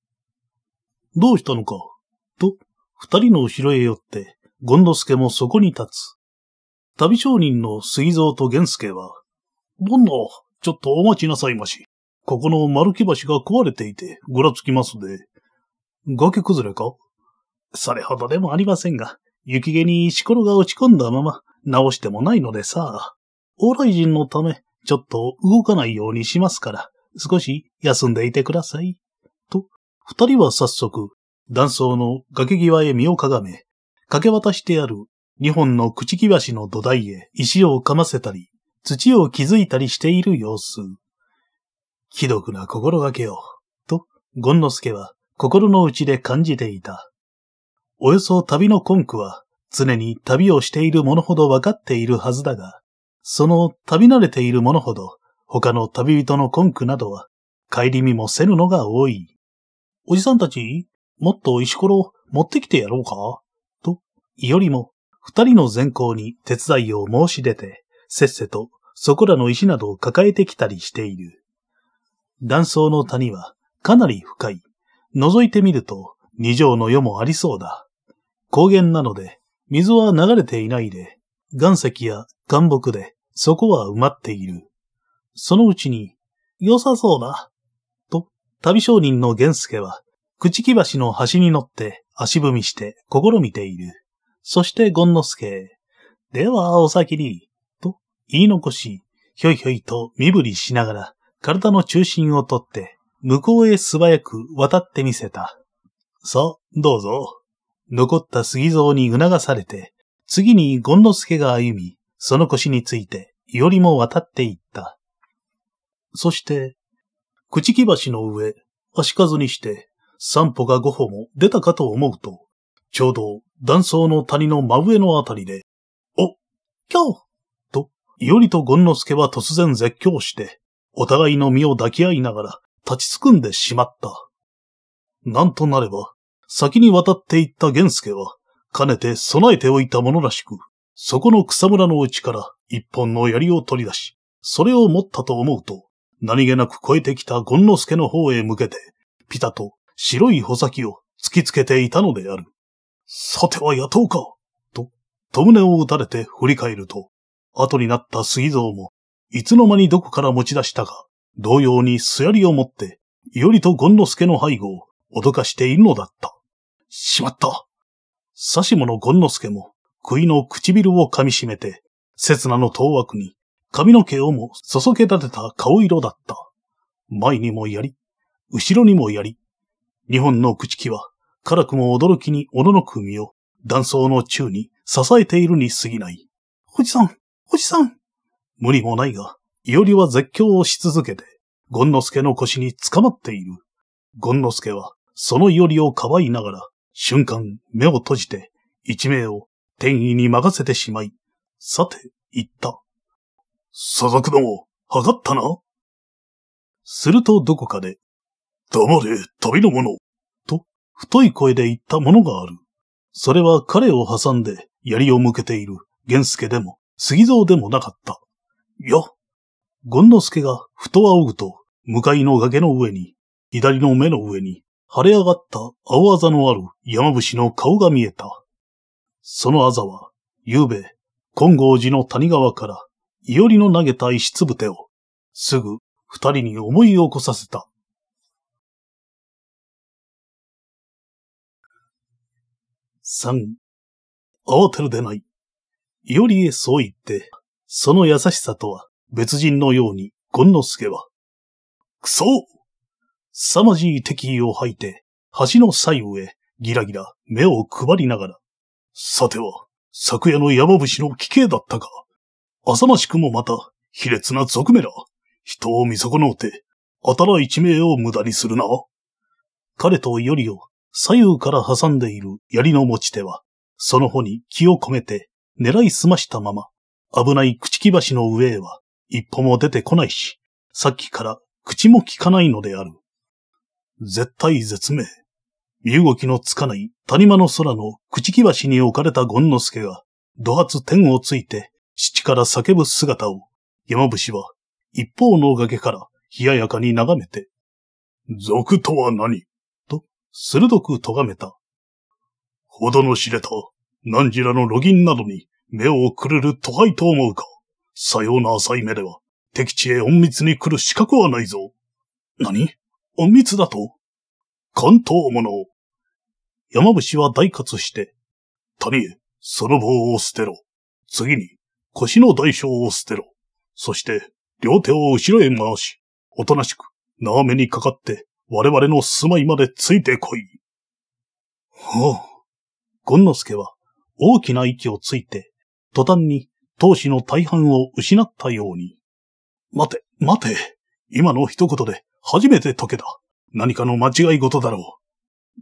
どうしたのか、と、二人の後ろへ寄って、権之助もそこに立つ。旅商人の水蔵と源助は、どんな、ちょっとお待ちなさいまし。ここの丸木橋が壊れていて、ぐらつきますで。崖崩れか？それほどでもありませんが、雪毛に石ころが落ち込んだまま、直してもないのでさ。往来人のため、ちょっと動かないようにしますから、少し休んでいてください。と、二人は早速、断層の崖際へ身をかがめ、かけ渡してある二本の朽木橋の土台へ石をかませたり、土を築いたりしている様子。ひどくな心がけを、と、権之助は心の内で感じていた。およそ旅の根拠は、常に旅をしている者ほど分かっているはずだが、その旅慣れている者ほど、他の旅人の根拠などは、帰り見もせぬのが多い。おじさんたち、もっと石ころ持ってきてやろうかと、いよりも、二人の前後に手伝いを申し出て、せっせとそこらの石などを抱えてきたりしている。断層の谷はかなり深い。覗いてみると二畳の余もありそうだ。高原なので水は流れていないで、岩石や灌木でそこは埋まっている。そのうちに、良さそうだ。と、旅商人の源助は、朽木橋の端に乗って足踏みして試みている。そして権之助、ではお先に、と言い残し、ひょいひょいと身振りしながら、体の中心をとって、向こうへ素早く渡ってみせた。さ、どうぞ。残った杉蔵に促されて、次に権之助が歩み、その腰について、いおりも渡っていった。そして、朽木橋の上、足数にして、三歩か五歩も出たかと思うと、ちょうど断層の谷の真上のあたりで、お、きょうと、いおりと権之助は突然絶叫して、お互いの身を抱き合いながら立ちすくんでしまった。なんとなれば、先に渡っていった源助は、かねて備えておいたものらしく、そこの草むらのうちから一本の槍を取り出し、それを持ったと思うと、何気なく越えてきた権之助の方へ向けて、ピタと白い穂先を突きつけていたのである。さては野党か、と、戸胸を打たれて振り返ると、後になった杉蔵も、いつの間にどこから持ち出したか、同様にすやりを持って、いおりと権之助の背後を脅かしているのだった。しまった。指し物権之助も、杭の唇を噛み締めて、刹那の当惑に、髪の毛をもそそけ立てた顔色だった。前にもやり、後ろにもやり、二本の朽木は、辛くも驚きにおののく身を、断層の宙に支えているに過ぎない。おじさん、おじさん。無理もないが、いおりは絶叫をし続けて、権之助の腰につかまっている。権之助は、そのいおりをかばいながら、瞬間目を閉じて、一命を天意に任せてしまい、さて、言った。さざくども、測ったな。するとどこかで、黙れ、旅の者、と、太い声で言ったものがある。それは彼を挟んで、槍を向けている、源助でも、杉蔵でもなかった。いや、権之助がふと仰ぐと、向かいの崖の上に、左の目の上に、腫れ上がった青あざのある山伏の顔が見えた。そのあざは、夕べ、金剛寺の谷川から、いおりの投げた石つぶてを、すぐ二人に思い起こさせた。三、慌てるでない。いおりへそう言って、その優しさとは別人のように、権之助は。くそ！凄まじい敵意を吐いて、橋の左右へギラギラ目を配りながら、さては、昨夜の山伏の奇形だったか。浅ましくもまた、卑劣な賊めら。人を見損のうて、あたら一命を無駄にするな。彼とよりを左右から挟んでいる槍の持ち手は、その方に気を込めて狙いすましたまま、危ない朽木橋の上へは一歩も出てこないし、さっきから口も聞かないのである。絶体絶命。身動きのつかない谷間の空の朽木橋に置かれた権之助が、土発天をついて、七から叫ぶ姿を、山伏は一方の崖から冷ややかに眺めて、賊とは何と、鋭くとがめた。ほどの知れた、何時らの路銀などに目をくれる都配と思うか。さような浅い目では、敵地へ隠密に来る資格はないぞ。何隠密だと関東者。山伏は大喝して、谷へ、その棒を捨てろ。次に、腰の代償を捨てろ。そして、両手を後ろへ回し、おとなしく、長めにかかって、我々の住まいまでついてこい。はあ。権之助は、大きな息をついて、途端に、闘志の大半を失ったように。待て、待て。今の一言で、初めて解けた。何かの間違い事だろ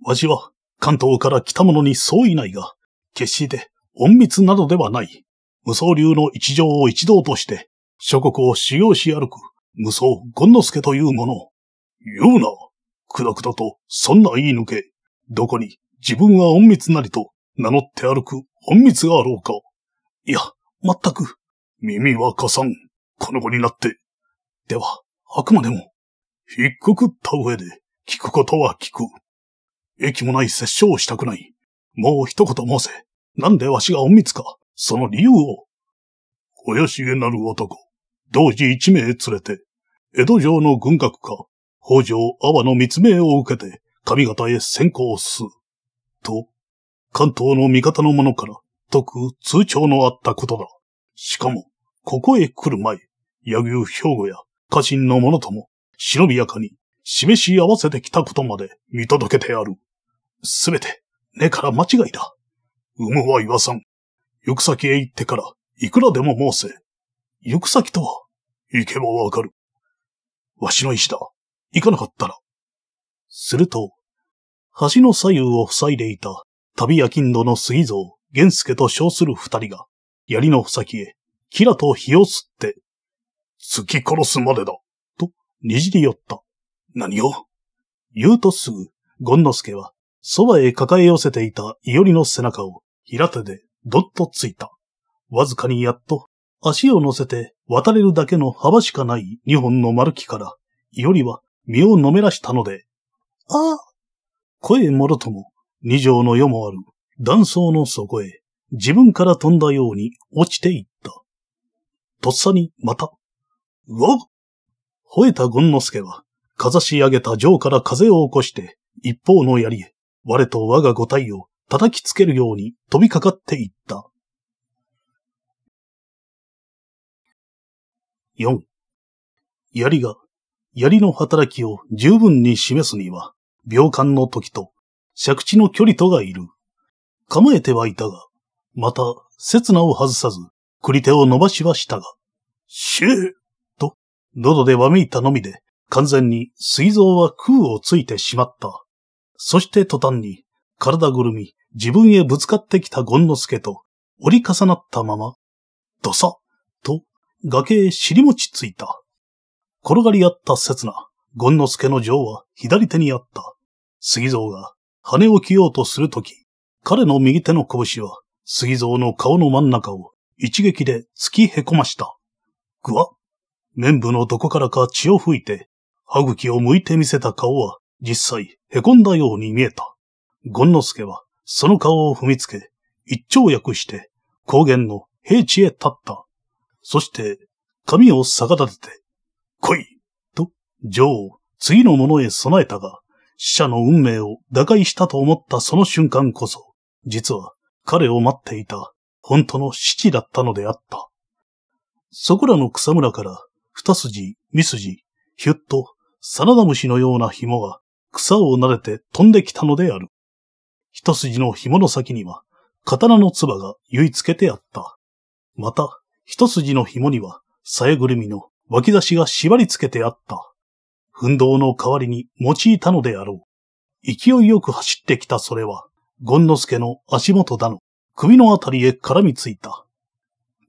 う。わしは、関東から来た者にそういないが、決して、隠密などではない。無双流の一条を一同として、諸国を修行し歩く、無双権之助というもの。言うな。くどくどと、そんな言い抜け。どこに、自分は隠密なりと、名乗って歩く隠密があろうか。いや、まったく。耳は貸さん。この子になって。では、あくまでも、ひっくくった上で、聞くことは聞く。益もない殺生をしたくない。もう一言申せ。なんでわしが隠密か、その理由を。怪しげなる男、同時一名連れて、江戸城の軍学家、北条阿波の密命を受けて、上方へ先行す。と、関東の味方の者から、特通帳のあったことだ。しかも、ここへ来る前、柳生兵庫や家臣の者とも、忍びやかに、示し合わせてきたことまで見届けてある。すべて、根から間違いだ。有無は言わさん。行く先へ行ってから、いくらでも申せ。行く先とは、行けばわかる。わしの意志だ。行かなかったら。すると、橋の左右を塞いでいた、旅夜勤度の杉蔵、源助と称する二人が、槍の先へ、キラと火を吸って、突き殺すまでだ、と、にじり寄った。何を言うとすぐ、権之助は、そばへ抱え寄せていた伊織の背中を、平手で、どっとついた。わずかにやっと、足を乗せて渡れるだけの幅しかない二本の丸木から、伊織は身をのめらしたので、ああ声もろとも、二畳の世もある、断層の底へ、自分から飛んだように落ちていった。とっさにまた、うわっ吠えた権之助は、かざし上げた城から風を起こして、一方の槍へ、我と我が五体を叩きつけるように飛びかかっていった。よん. 槍が、槍の働きを十分に示すには、秒間の時と、借地の距離とがいる。構えてはいたが、また、刹那を外さず、繰り手を伸ばしはしたが、シェーと、喉でわめいたのみで、完全に水臓は空をついてしまった。そして途端に、体ぐるみ、自分へぶつかってきた権之助と、折り重なったまま、どさ、と、崖へ尻餅ついた。転がり合った刹那、権之助の杖は左手にあった。杉蔵が羽を着ようとするとき、彼の右手の拳は杉蔵の顔の真ん中を一撃で突きへこました。ぐわ、面部のどこからか血を吹いて、歯茎を剥いてみせた顔は実際へこんだように見えた。権之助はその顔を踏みつけ、一跳躍して高原の平地へ立った。そして、髪を逆立てて、来いと、女王、次のものへ備えたが、死者の運命を打開したと思ったその瞬間こそ、実は彼を待っていた、本当の死地だったのであった。そこらの草むらから、二筋、三筋、ひゅっと、サラダムシのような紐が草を撫でて飛んできたのである。一筋の紐の先には刀の唾が結いつけてあった。また、一筋の紐にはさやぐるみの脇差しが縛りつけてあった。奮闘の代わりに用いたのであろう。勢いよく走ってきたそれは、権之助の足元だの、首のあたりへ絡みついた。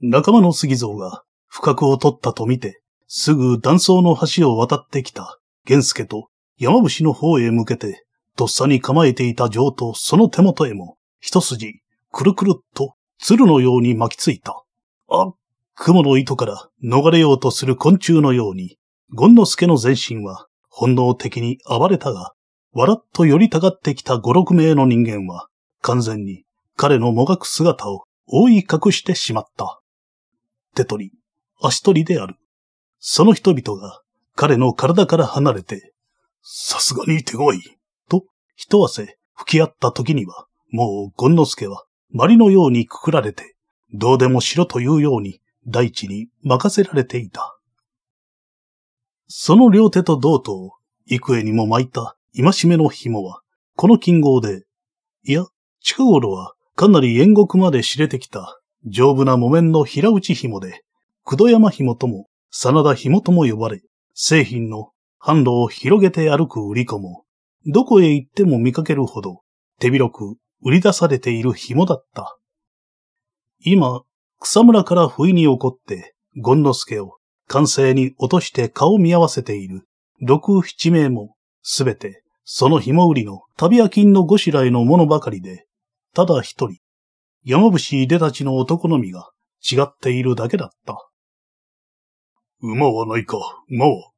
仲間の杉蔵が不覚を取ったと見て、すぐ断層の橋を渡ってきた源助と山伏の方へ向けて、とっさに構えていた杖とその手元へも、一筋、くるくるっと、鶴のように巻きついた。あ、雲の糸から逃れようとする昆虫のように、権之助の全身は本能的に暴れたが、わらっと寄りたがってきた五六名の人間は、完全に彼のもがく姿を覆い隠してしまった。手取り、足取りである。その人々が彼の体から離れて、さすがに手強い、と一汗吹き合った時には、もう権之助はまりのようにくくられて、どうでもしろというように大地に任せられていた。その両手と胴とを幾重にも巻いた今しめの紐は、この近郷で、いや、近頃はかなり遠国まで知れてきた丈夫な木綿の平打ち紐で、九度山紐とも真田紐とも呼ばれ、製品の販路を広げて歩く売り子も、どこへ行っても見かけるほど手広く売り出されている紐だった。今、草むらから不意に起こって、権之助を歓声に落として顔見合わせている六七名も、すべてその紐売りの旅屋金のごしらえのものばかりで、ただ一人、山伏いでたちの男のみが違っているだけだった。馬はないか、馬は。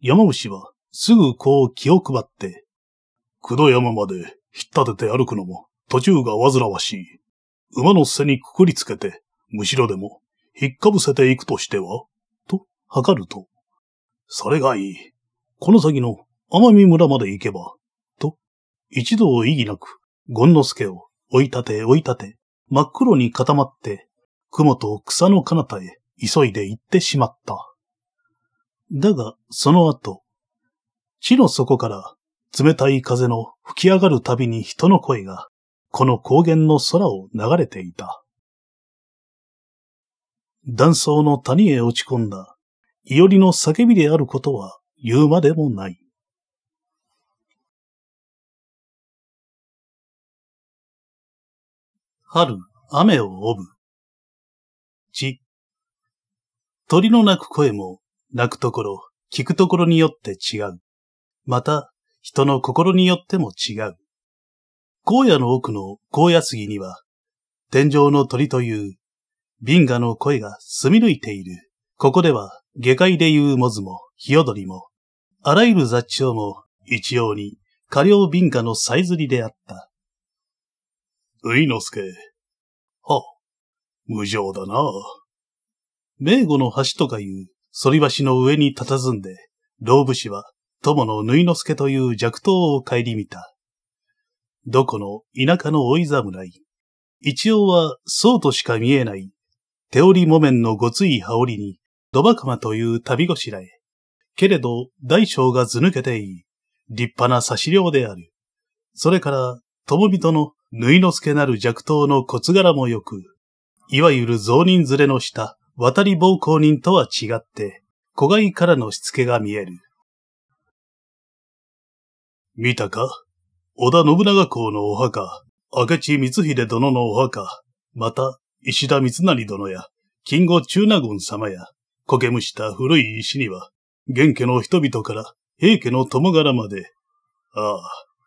山伏はすぐこう気を配って、九度山まで引っ立てて歩くのも途中が煩わしい。馬の背にくくりつけて、むしろでも引っかぶせていくとしてはと測ると、それがいい。この先の奄美村まで行けば、と、一同異議なく、権之助を追い立て追い立て、真っ黒に固まって、雲と草の彼方へ急いで行ってしまった。だが、その後、地の底から冷たい風の吹き上がるたびに人の声が、この高原の空を流れていた。断層の谷へ落ち込んだ、いおりの叫びであることは言うまでもない。春、雨を帯ぶ。地。鳥の鳴く声も、鳴くところ、聞くところによって違う。また、人の心によっても違う。荒野の奥の高野杉には、天上の鳥という、瓶河の声が住み抜いている。ここでは、下界でいうモズも、ヒヨドリも、あらゆる雑鳥も、一様に、下梁瓶河のさえずりであった。ういのすけ。ああ、無情だなあ。名護の橋とかいう、反り橋の上に佇んで、老武士は、友のぬいのすけという弱党を顧みた。どこの田舎の老い侍。一応はそうとしか見えない。手織木綿のごつい羽織に、ドバカマという旅ごしらえ。けれど大小がず抜けていい。立派な差し量である。それから、友人の縫いの助なる弱党の骨柄もよく、いわゆる増人連れの下、渡り暴行人とは違って、子飼いからのしつけが見える。見たか？織田信長公のお墓、明智光秀殿のお墓、また、石田三成殿や、金吾中納言様や、苔むした古い石には、源家の人々から平家の友柄まで、ああ、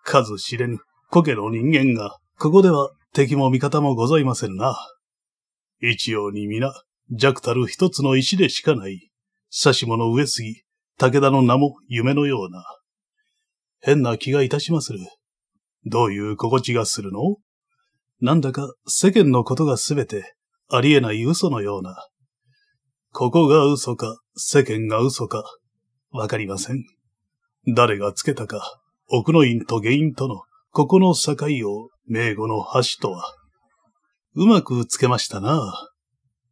数知れぬ、故家の人間が、ここでは敵も味方もございませんな。一様に皆、弱たる一つの石でしかない、指し物上杉、武田の名も夢のような。変な気がいたしまする。どういう心地がするの？なんだか世間のことがすべてありえない嘘のような。ここが嘘か世間が嘘かわかりません。誰がつけたか奥の院と下院とのここの境を名護の橋とは。うまくつけましたな。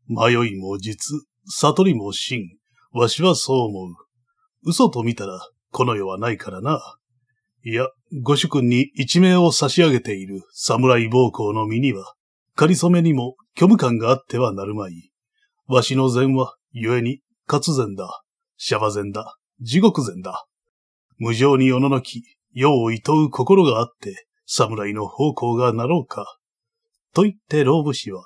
迷いも実、悟りも真。わしはそう思う。嘘と見たらこの世はないからな。いや、ご主君に一命を差し上げている侍暴行の身には、かりそめにも虚無感があってはなるまい。わしの善は、故に、活善だ、シャバ善だ、地獄善だ。無情に世ののき、世を厭う心があって、侍の奉公がなろうか。と言って老武士は、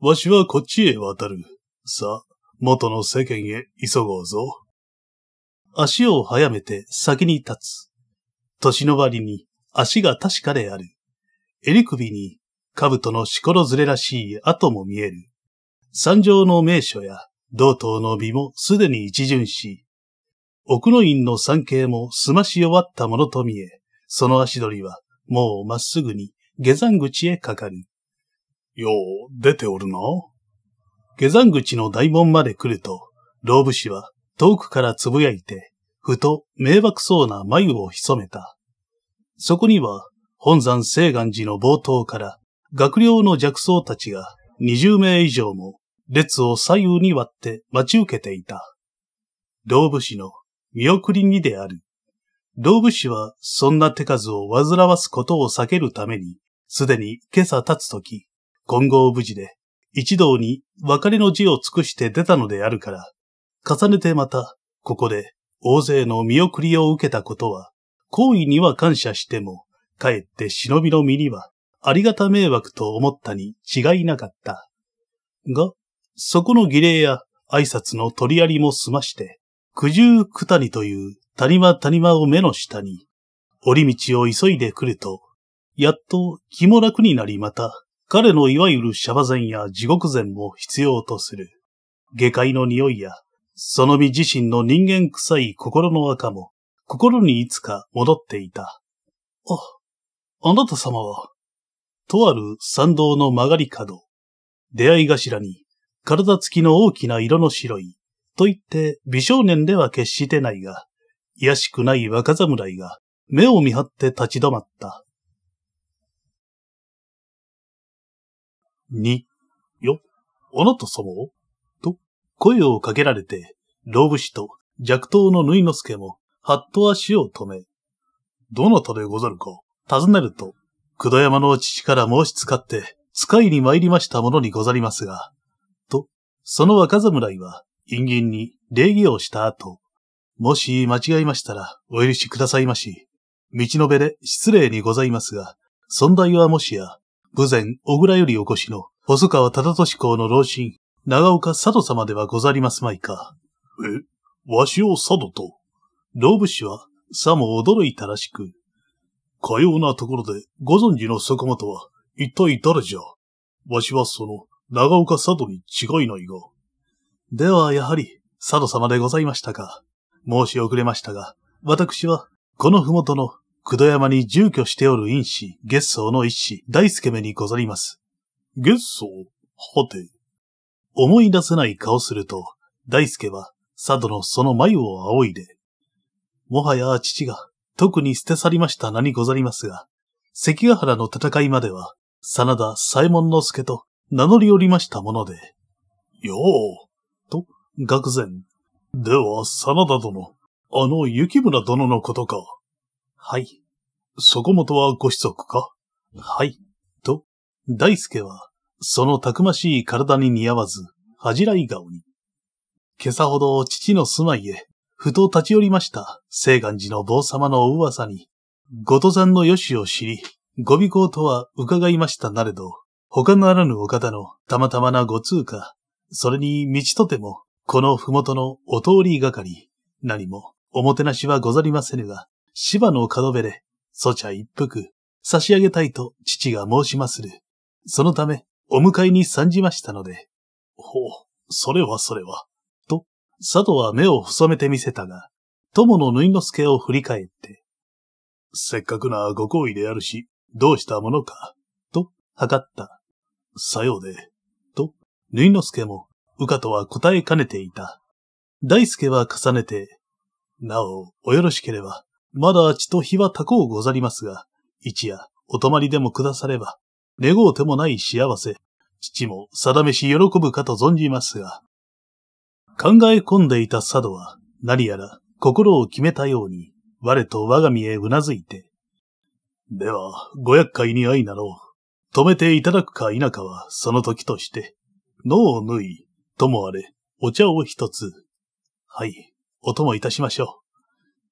わしはこっちへ渡る。さあ、元の世間へ急ごうぞ。足を早めて先に立つ。年の割に足が確かである。襟首に兜のしころずれらしい跡も見える。山上の名所や道東の美もすでに一巡し、奥の院の参詣も済まし終わったものと見え、その足取りはもうまっすぐに下山口へかかる。よう出ておるな。下山口の大門まで来ると、老武士は遠くからつぶやいて、ふと迷惑そうな眉を潜めた。そこには、本山西岸寺の冒頭から、学寮の弱僧たちがにじゅうめいいじょうも、列を左右に割って待ち受けていた。老武士の見送りにである。老武士は、そんな手数を煩わすことを避けるために、すでに今朝立つとき、金剛無事で、一同に別れの辞を尽くして出たのであるから、重ねてまた、ここで大勢の見送りを受けたことは、行為には感謝しても、かえって忍びの身には、ありがた迷惑と思ったに違いなかった。が、そこの儀礼や挨拶の取りやりも済まして、九十九谷という谷間谷間を目の下に、折り道を急いでくると、やっと気も楽になりまた、彼のいわゆるシャバ禅や地獄禅も必要とする。下界の匂いや、その身自身の人間臭い心の垢も、心にいつか戻っていた。あ、あなた様は、とある参道の曲がり角、出会い頭に、体つきの大きな色の白い、と言って美少年では決してないが、いやしくない若侍が、目を見張って立ち止まった。に、よ、あなた様をと、声をかけられて、老武士と弱頭の縫之助も、はっと足を止め、どなたでござるか、尋ねると、九度山の父から申し使って、使いに参りましたものにござりますが、と、その若侍は、隠吟に礼儀をした後、もし間違いましたら、お許しくださいまし、道のべで失礼にございますが、尊大はもしや、武前小倉よりお越しの、細川忠俊公の老臣、長岡佐渡様ではござりますまいか。え、わしを佐渡と。老武士は、さも驚いたらしく。かようなところで、ご存知のそこまとは、一体誰じゃ。わしはその、長岡佐渡に違いないが。では、やはり、佐渡様でございましたか。申し遅れましたが、私は、このふもとの、九度山に住居しておる院士、月僧の一子、大助めにござります。月僧、はて。思い出せない顔すると、大助は、佐渡のその眉を仰いで、もはや父が、特に捨て去りました名にござりますが、関ヶ原の戦いまでは、真田左衛門之助と名乗りおりましたもので。よう、と、愕然。では、真田殿、あの雪村殿のことか。はい。そこもとはご子息か？はい。と、大助は、そのたくましい体に似合わず、恥じらい顔に。今朝ほど父の住まいへ、ふと立ち寄りました、西岸寺の坊様のお噂に、ご登山のよしを知り、ご尾行とは伺いましたなれど、他ならぬお方のたまたまなご通過、それに道とても、このふもとのお通りがかり、何もおもてなしはござりませぬが、芝の角辺で、そちゃ一服、差し上げたいと父が申しまする。そのため、お迎えに参じましたので。ほう、それはそれは。と、佐渡は目を細めてみせたが、友の縫之助を振り返って。せっかくなご好意であるし、どうしたものか、と、測った。さようで、と、縫之助も、うかとは答えかねていた。大助は重ねて、なお、およろしければ、まだ血と日はたこうござりますが、一夜お泊まりでもくだされば、願うてもない幸せ、父もさだめし喜ぶかと存じますが。考え込んでいた佐渡は、何やら心を決めたように、我と我が身へうなずいて、では、ご厄介に相なろう。止めていただくか否かは、その時として、脳を縫い、ともあれ、お茶を一つ。はい、お供いたしましょう。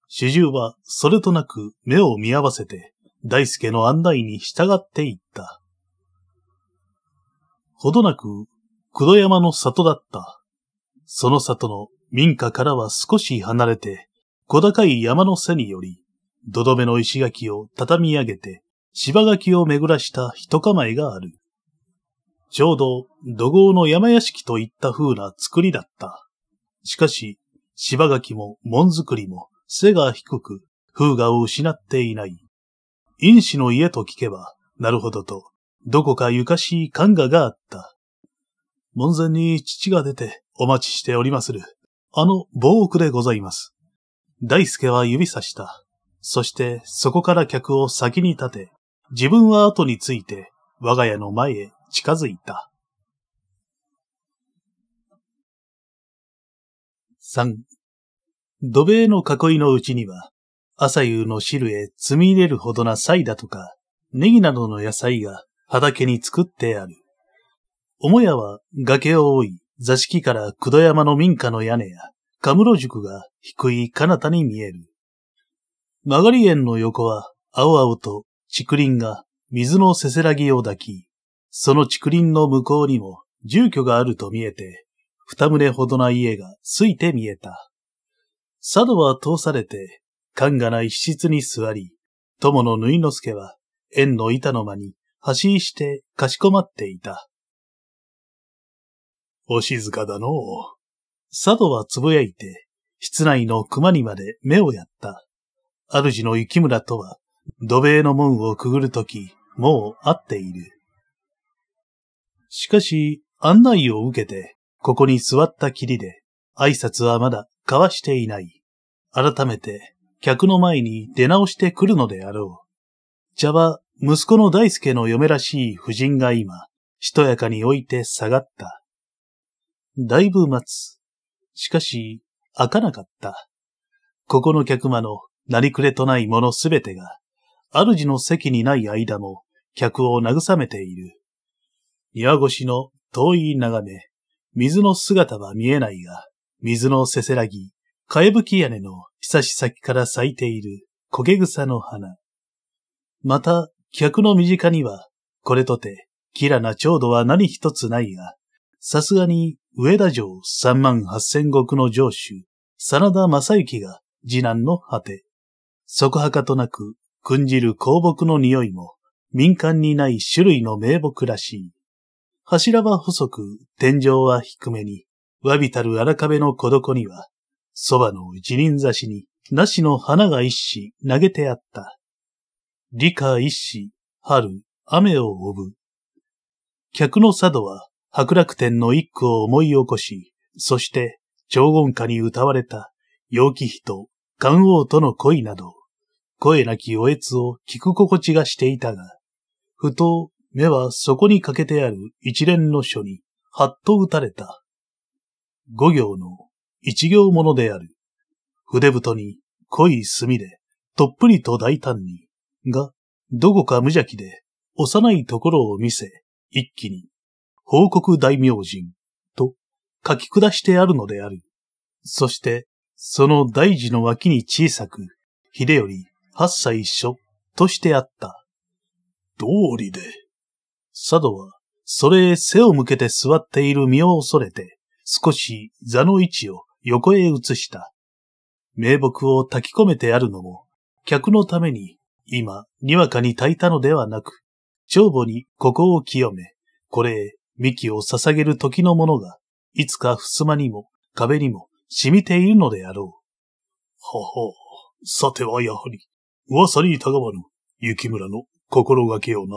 主従は、それとなく目を見合わせて、大輔の案内に従っていった。ほどなく、黒山の里だった。その里の民家からは少し離れて、小高い山の背により、土留めの石垣を畳み上げて、芝垣を巡らした一構えがある。ちょうど土豪の山屋敷といった風な作りだった。しかし、芝垣も門作りも背が低く、風雅を失っていない。因子の家と聞けば、なるほどと、どこかゆかしい感ががあった。門前に父が出てお待ちしておりまする。あの棒奥でございます。大輔は指さした。そして、そこから客を先に立て、自分は後について、我が家の前へ近づいた。三、土塀の囲いのうちには、朝夕の汁へ積み入れるほどな菜だとか、ネギなどの野菜が畑に作ってある。母屋は崖を覆い、座敷から工藤山の民家の屋根や、カムロ塾が低い彼方に見える。曲がり園の横は、青々と竹林が水のせせらぎを抱き、その竹林の向こうにも住居があると見えて、二棟ほどな家がすいて見えた。佐渡は通されて、寒がな一室に座り、友の縫之助は、縁の板の間に、端石してかしこまっていた。お静かだのう。佐渡はつぶやいて、室内の熊にまで目をやった。主の雪村とは、土塀の門をくぐるとき、もう会っている。しかし、案内を受けて、ここに座ったきりで、挨拶はまだ交わしていない。改めて、客の前に出直してくるのであろう。茶は、息子の大輔の嫁らしい夫人が今、しとやかに置いて下がった。だいぶ待つ。しかし、開かなかった。ここの客間の、なりくれとないものすべてが、主の席にない間も、客を慰めている。庭越しの遠い眺め、水の姿は見えないが、水のせせらぎ、かえぶき屋根のひさし先から咲いている苔草の花。また、客の身近には、これとて、きらな調度は何一つないが、さすがに上田城三万八千石の城主、真田正幸が次男の果て。そこはかとなく、くんじる香木の匂いも、民間にない種類の名木らしい。柱は細く、天井は低めに、わびたる荒壁の小床には、そばの一輪差しに、梨の花が一枝投げてあった。理科一枝、春、雨を追ぶ。客の佐渡は、白楽天の一句を思い起こし、そして、長言歌に歌われた、楊貴妃と関王との恋など、声なきおえつを聞く心地がしていたが、ふと目はそこにかけてある一連の書に、はっと打たれた。五行の一行ものである。筆太に濃い墨で、とっぷりと大胆に、が、どこか無邪気で、幼いところを見せ、一気に、報告大明神、と書き下してあるのである。そして、その大字の脇に小さく、秀頼八歳書としてあった。道理で。佐渡は、それへ背を向けて座っている身を恐れて、少し座の位置を横へ移した。名木を炊き込めてあるのも、客のために、今、にわかに炊いたのではなく、帳簿にここを清め、これへ幹を捧げる時のものが、いつか襖にも壁にも、染みているのであろう。はは、さてはやはり、噂にたがわぬ、雪村の心がけよな。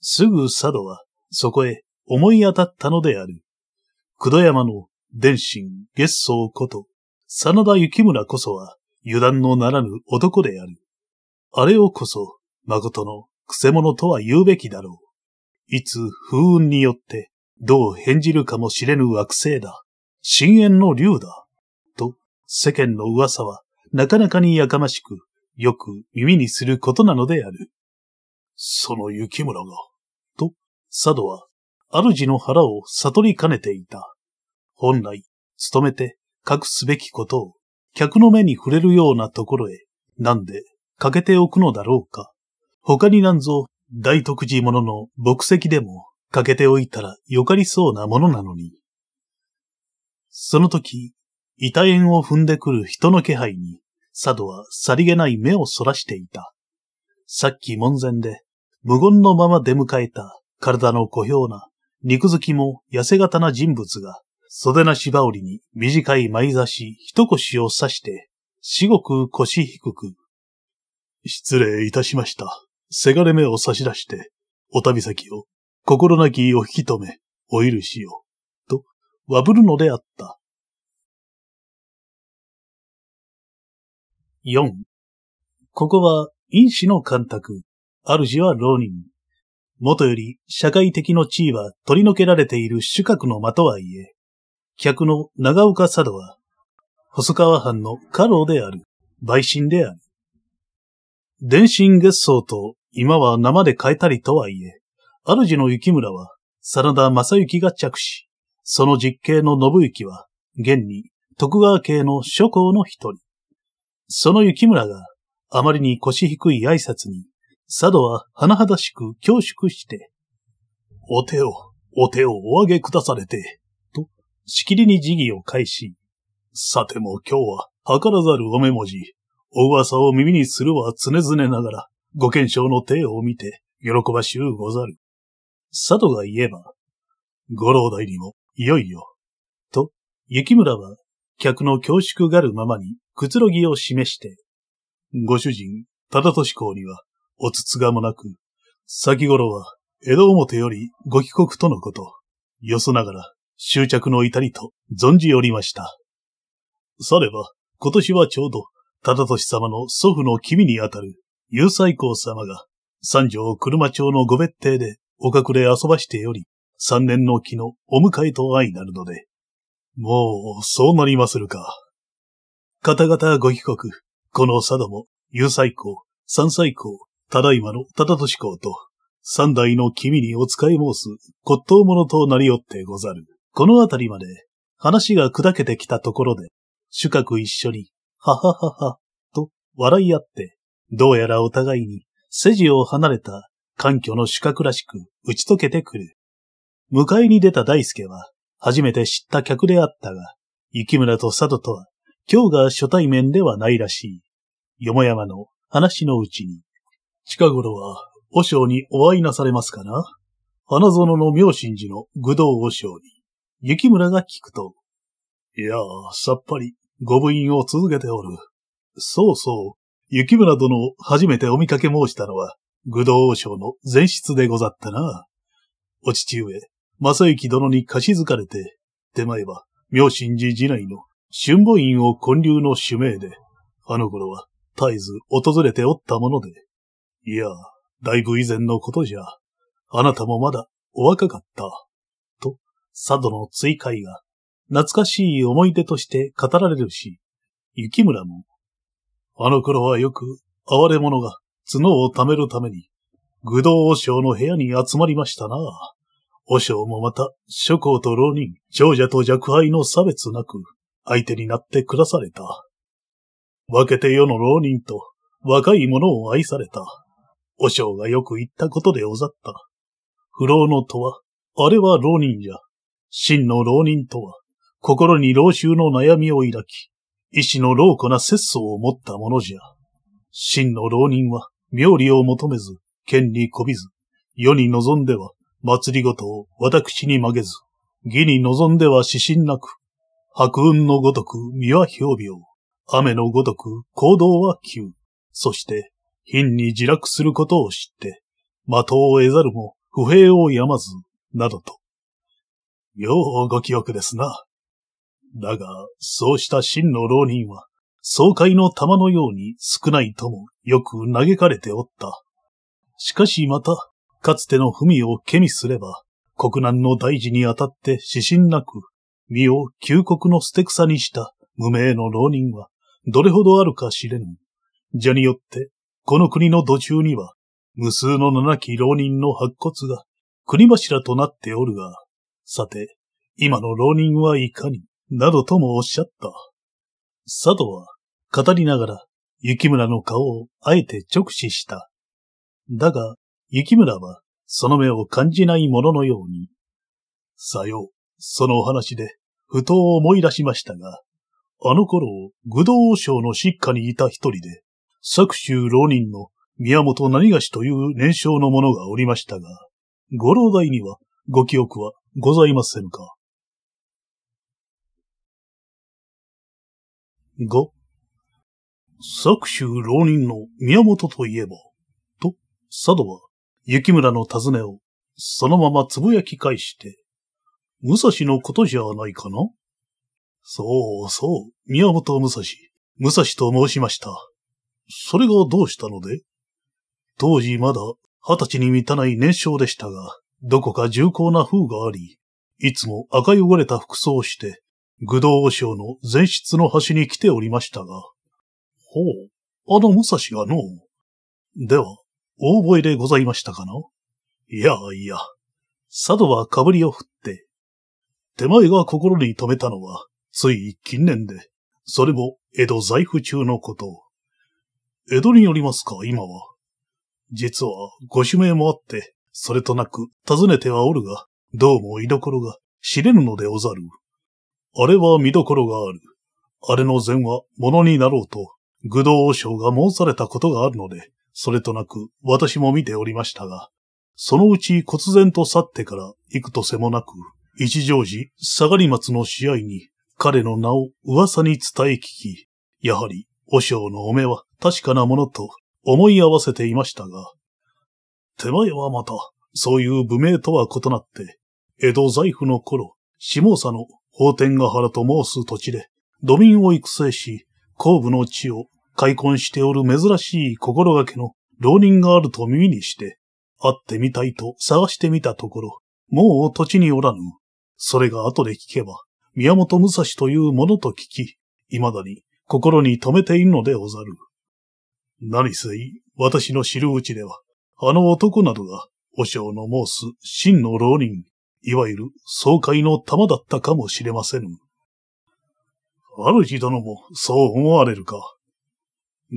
すぐ佐渡は、そこへ思い当たったのである。工藤山の伝心月相こと、真田雪村こそは、油断のならぬ男である。あれをこそ、誠のくせ者とは言うべきだろう。いつ風雲によって、どう返じるかもしれぬ惑星だ。深淵の竜だ。と、世間の噂は、なかなかにやかましく、よく耳にすることなのである。その雪村が、と、佐渡は、主の腹を悟りかねていた。本来、努めて隠すべきことを、客の目に触れるようなところへ、なんで、かけておくのだろうか。他になんぞ、大徳寺者の墨跡でも、かけておいたらよかりそうなものなのに。その時、板縁を踏んでくる人の気配に、佐渡はさりげない目をそらしていた。さっき門前で、無言のまま出迎えた、体の小兵な、肉付きも痩せ型な人物が、袖なし羽織に短い前差し一腰を刺して、至極腰低く。失礼いたしました。せがれ目を差し出して、お旅先を、心なきお引き止め、お許しを、と、わぶるのであった。よん. ここは、因子の干拓、主は浪人。元より、社会的の地位は取り除けられている主格の間とはいえ、客の長岡佐渡は、細川藩の家老である、陪臣である。伝心月相と今は生で変えたりとはいえ、主の雪村は、真田正幸が嫡子、その実兄の信行は、現に徳川家の諸侯の一人。その雪村が、あまりに腰低い挨拶に、佐渡は甚だしく恐縮して、お手を、お手をお上げくだされて、と、しきりに辞儀を返し、さても今日は、計らざるお目文字、お噂を耳にするは常々ながら、ご見証の体を見て、喜ばしゅうござる。佐渡が言えば、ご老大にも、いよいよ、と、雪村は、客の恐縮がるままに、くつろぎを示して、ご主人、忠敏公には、おつつがもなく、先頃は、江戸表よりご帰国とのこと、よそながら、執着の至りと、存じおりました。されば、今年はちょうど、忠敏様の祖父の君にあたる、祐斎公様が、三条車町のご別邸でお隠れ遊ばしてより、三年の木のお迎えと相なるので、もう、そうなりまするか。方々ご帰国、この佐渡も、祐斎公、三斎公、ただいまの忠敏公と、三代の君にお仕え申す、骨董者となりよってござる。このあたりまで、話が砕けてきたところで、主客一緒に、はははは、と笑い合って、どうやらお互いに筋を離れた環境の主格らしく打ち解けてくる。迎えに出た大輔は初めて知った客であったが、雪村と佐渡とは今日が初対面ではないらしい。よもやまの話のうちに、近頃は和尚にお会いなされますかな。花園の妙心寺の愚道和尚に、雪村が聞くと、いやあ、さっぱり。ご無印を続けておる。そうそう、雪村殿を初めてお見かけ申したのは、愚道和尚の前室でござったな。お父上、正幸殿に貸しづかれて、手前は、妙心寺寺内の春母院を建立の主命で、あの頃は絶えず訪れておったもので。いや、だいぶ以前のことじゃ、あなたもまだお若かった。と、佐渡の追回が、懐かしい思い出として語られるし、雪村も、あの頃はよく、哀れ者が角を貯めるために、愚道和尚の部屋に集まりましたな。和尚もまた、諸侯と浪人、長者と弱輩の差別なく、相手になってくだされた。分けて世の浪人と、若い者を愛された。和尚がよく言ったことでござった。不老のとは、あれは浪人じゃ。真の浪人とは、心に老衆の悩みを抱き、意志の老固な節操を持ったものじゃ。真の浪人は、妙理を求めず、剣にこびず、世に望んでは、祭りごとを私に曲げず、義に望んでは指針なく、白雲のごとく身は表病、雨のごとく行動は急、そして、貧に自落することを知って、的を得ざるも不平をやまず、などと。ようご記憶ですな。だが、そうした真の浪人は、爽快の玉のように少ないともよく嘆かれておった。しかしまた、かつての文をけみすれば、国難の大事にあたって指針なく、身を旧国の捨て草にした無名の浪人は、どれほどあるか知れぬ。じゃによって、この国の土中には、無数の七き浪人の白骨が、国柱となっておるが、さて、今の浪人はいかに、などともおっしゃった。佐藤は、語りながら、雪村の顔をあえて直視した。だが、雪村は、その目を感じないもののように。さよう、そのお話で、ふと思い出しましたが、あの頃、愚道省の執下にいた一人で、作州浪人の宮本何がしという年少の者がおりましたが、ご老代にはご記憶はございませんか。ご、作州浪人の宮本といえば、と、佐渡は、雪村の尋ねを、そのままつぶやき返して、武蔵のことじゃないかな。そうそう、宮本武蔵、武蔵と申しました。それがどうしたので？当時まだ二十歳に満たない年少でしたが、どこか重厚な風があり、いつも赤汚れた服装をして、愚道省の前室の端に来ておりましたが。ほう、あの武蔵がのう。では、お覚えでございましたかな？いやいや、佐渡はかぶりを振って、手前が心に留めたのは、つい近年で、それも江戸在府中のこと。江戸によりますか、今は。実は、ご指名もあって、それとなく尋ねてはおるが、どうも居所が知れぬのでおざる。あれは見どころがある。あれの善は物になろうと、愚道省が申されたことがあるので、それとなく私も見ておりましたが、そのうち忽然と去ってから幾とせもなく、一乗寺下がり松の試合に彼の名を噂に伝え聞き、やはり和尚のお目は確かなものと思い合わせていましたが、手前はまたそういう武名とは異なって、江戸在府の頃、下総の法天ヶ原と申す土地で土民を育成し、後部の地を開墾しておる珍しい心がけの浪人があると耳にして、会ってみたいと探してみたところ、もう土地におらぬ。それが後で聞けば、宮本武蔵というものと聞き、未だに心に留めているのでござる。何せい、私の知るうちでは、あの男などが、和尚の申す真の浪人、いわゆる総会の玉だったかもしれませぬ。主殿もそう思われるか。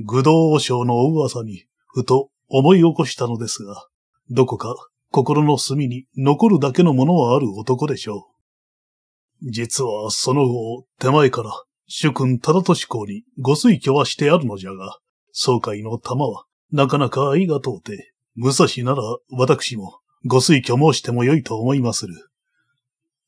愚道和尚のお噂に、ふと思い起こしたのですが、どこか心の隅に残るだけのものはある男でしょう。実はその後、手前から主君忠敏公にご推挙はしてあるのじゃが、総会の玉はなかなか相が通って、武蔵なら私もご推挙申してもよいと思いまする。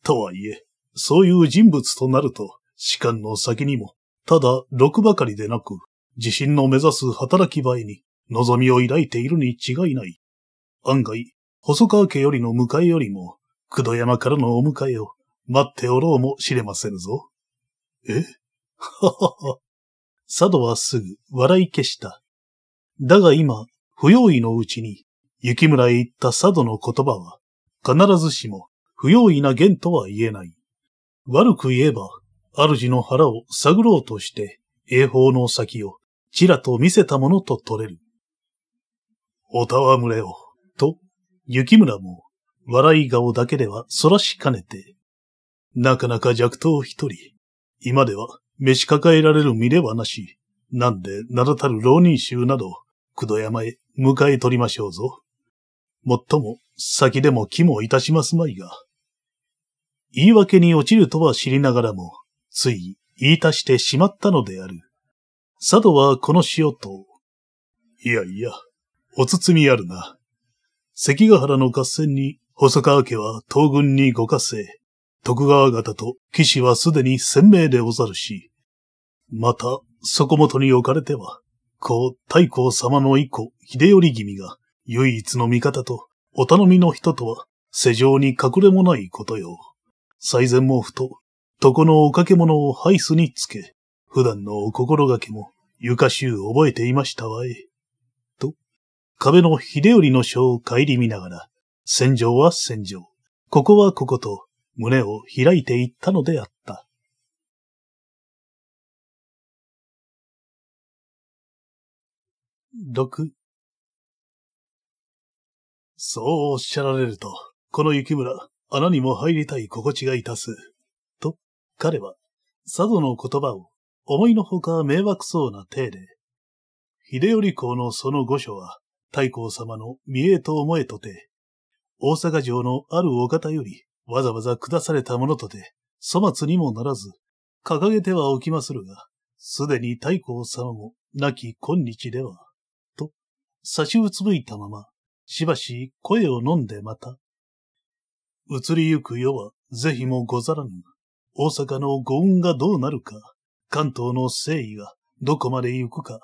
とはいえ、そういう人物となると、士官の先にも、ただ禄ばかりでなく、自身の目指す働き場へに望みを抱いているに違いない。案外、細川家よりの迎えよりも、工藤山からのお迎えを、待っておろうもしれませぬぞ。え？ははは。佐渡はすぐ笑い消した。だが今、不用意のうちに、雪村へ行った佐渡の言葉は、必ずしも不用意な言とは言えない。悪く言えば、主の腹を探ろうとして、英方の先をちらと見せたものと取れる。おたわむれを、と、雪村も、笑い顔だけではそらしかねて、なかなか弱党一人、今では召し抱えられる身ではなし、なんで名だたる浪人衆など、工藤山へ迎え取りましょうぞ。もっとも先でも気もいたしますまいが。言い訳に落ちるとは知りながらも、つい言い足してしまったのである。佐渡はこの塩と、いやいや、お包みあるな。関ヶ原の合戦に細川家は東軍にご加勢。徳川方と岸はすでに鮮明でござるし、また、そこもとにおかれては、こう、太閤様の以降、秀頼君が、唯一の味方と、お頼みの人とは、世上に隠れもないことよ。最善もふと、床のおかけ物をハイスにつけ、普段のお心がけも、ゆかしゅう覚えていましたわえ。と、壁の秀頼の書を顧みながら、戦場は戦場、ここはここと、胸を開いていったのであった。ろく。そうおっしゃられると、この雪村、穴にも入りたい心地がいたす。と、彼は、佐渡の言葉を、思いのほか迷惑そうな体で、秀頼公のその御所は、太閤様の見栄と思えとて、大阪城のあるお方より、わざわざ下されたものとて、粗末にもならず、掲げてはおきまするが、すでに太閤様も、亡き今日では、と、差しうつむいたまま、しばし声を飲んでまた、移りゆく世は、是非もござらぬ。大阪のご運がどうなるか、関東の誠意がどこまで行くか、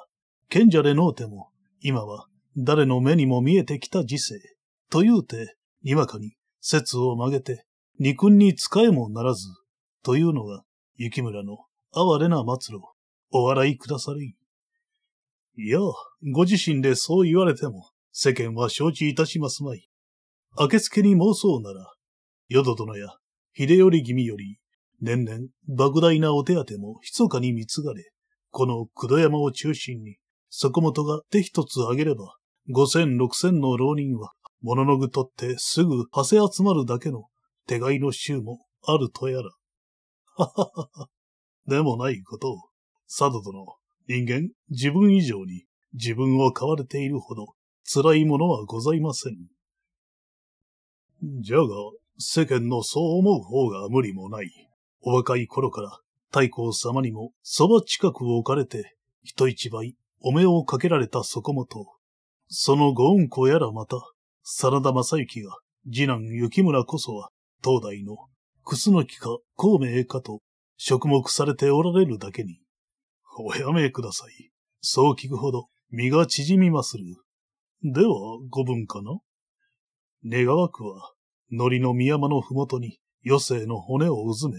賢者でのうても、今は誰の目にも見えてきた時世、というて、にわかに節を曲げて、二君に仕えもならず、というのが、雪村の哀れな末路、お笑いくだされい。いや、ご自身でそう言われても、世間は承知いたしますまい。明け付けに申そうなら、淀殿や秀頼君より、年々、莫大なお手当も密かに貢がれ、この九度山を中心に、底元が手一つ上げれば、五千六千の浪人は、もののぐ取ってすぐはせ集まるだけの、手飼いの衆もあるとやら。はははは。でもないことを、佐渡殿、人間、自分以上に、自分を飼われているほど、辛いものはございません。じゃが、世間のそう思う方が無理もない。お若い頃から、太閤様にも、そば近くを置かれて、人一倍、お目をかけられたそこもと、そのご恩子やらまた、真田正幸が、次男雪村こそは、東大の、楠木か孔明かと、職目されておられるだけに、おやめください。そう聞くほど、身が縮みまする。では、ご分かな？願わくは、海苔の御山のふもとに、余生の骨をうずめ、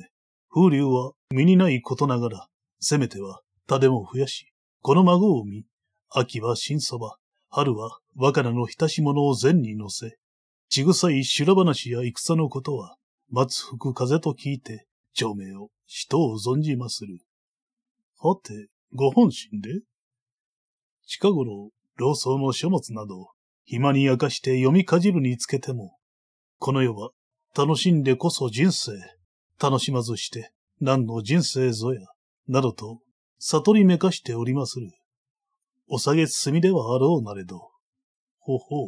風流は身にないことながら、せめては種も増やし、この孫を見、秋は新そば、春は若菜の浸し物を膳に乗せ、ちぐさい修羅話や戦のことは、松吹く風と聞いて、長命を人を存じまする。はて、ご本心で？近頃、老僧の書物など、暇に明かして読みかじるにつけても、この世は楽しんでこそ人生、楽しまずして、何の人生ぞや、などと、悟りめかしておりまする。お下げ済みではあろうなれど。ほほう。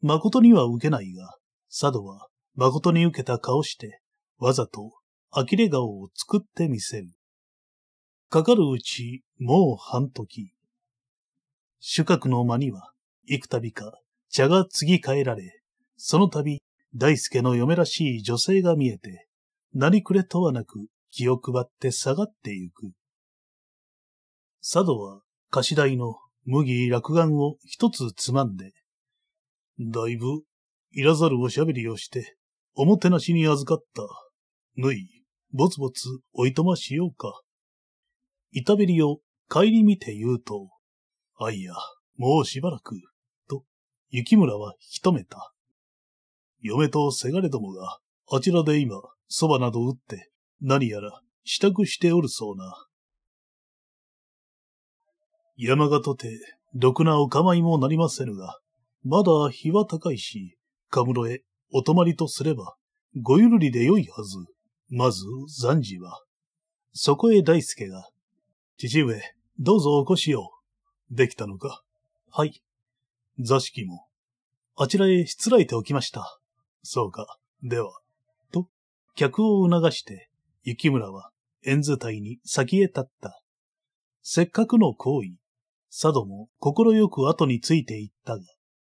誠には受けないが、佐渡は、誠に受けた顔して、わざと、呆れ顔を作ってみせる。かかるうち、もう半時。主客の間には、幾度か、茶が継ぎ替えられ、その度、大輔の嫁らしい女性が見えて、何くれとはなく気を配って下がってゆく。佐渡は菓子台の麦落雁を一つつまんで、だいぶいらざるおしゃべりをして、おもてなしに預かった。ぬい、ぼつぼつおいとましようか。いたべりを帰り見て言うと、あいや、もうしばらく、と、雪村は引き止めた。嫁とせがれどもが、あちらで今、そばなど打って、何やら、支度しておるそうな。山がとて、ろくなお構いもなりませぬが、まだ日は高いし、かむろへ、お泊まりとすれば、ごゆるりでよいはず。まず、暫時は。そこへ大輔が、父上、どうぞお越しを。できたのか？はい。座敷も、あちらへしつらえておきました。そうか、では、と、客を促して、雪村は、縁伝いに先へ立った。せっかくの行為、佐渡も心よく後についていったが、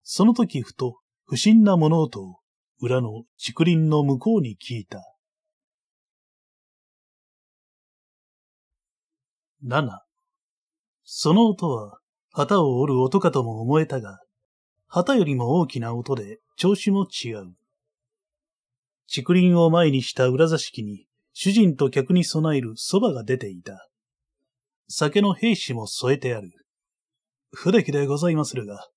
その時ふと、不審な物音を、裏の竹林の向こうに聞いた。七、その音は、旗を折る音かとも思えたが、旗よりも大きな音で調子も違う。竹林を前にした裏座敷に主人と客に備える蕎麦が出ていた。酒の兵士も添えてある。不出来でございまするが、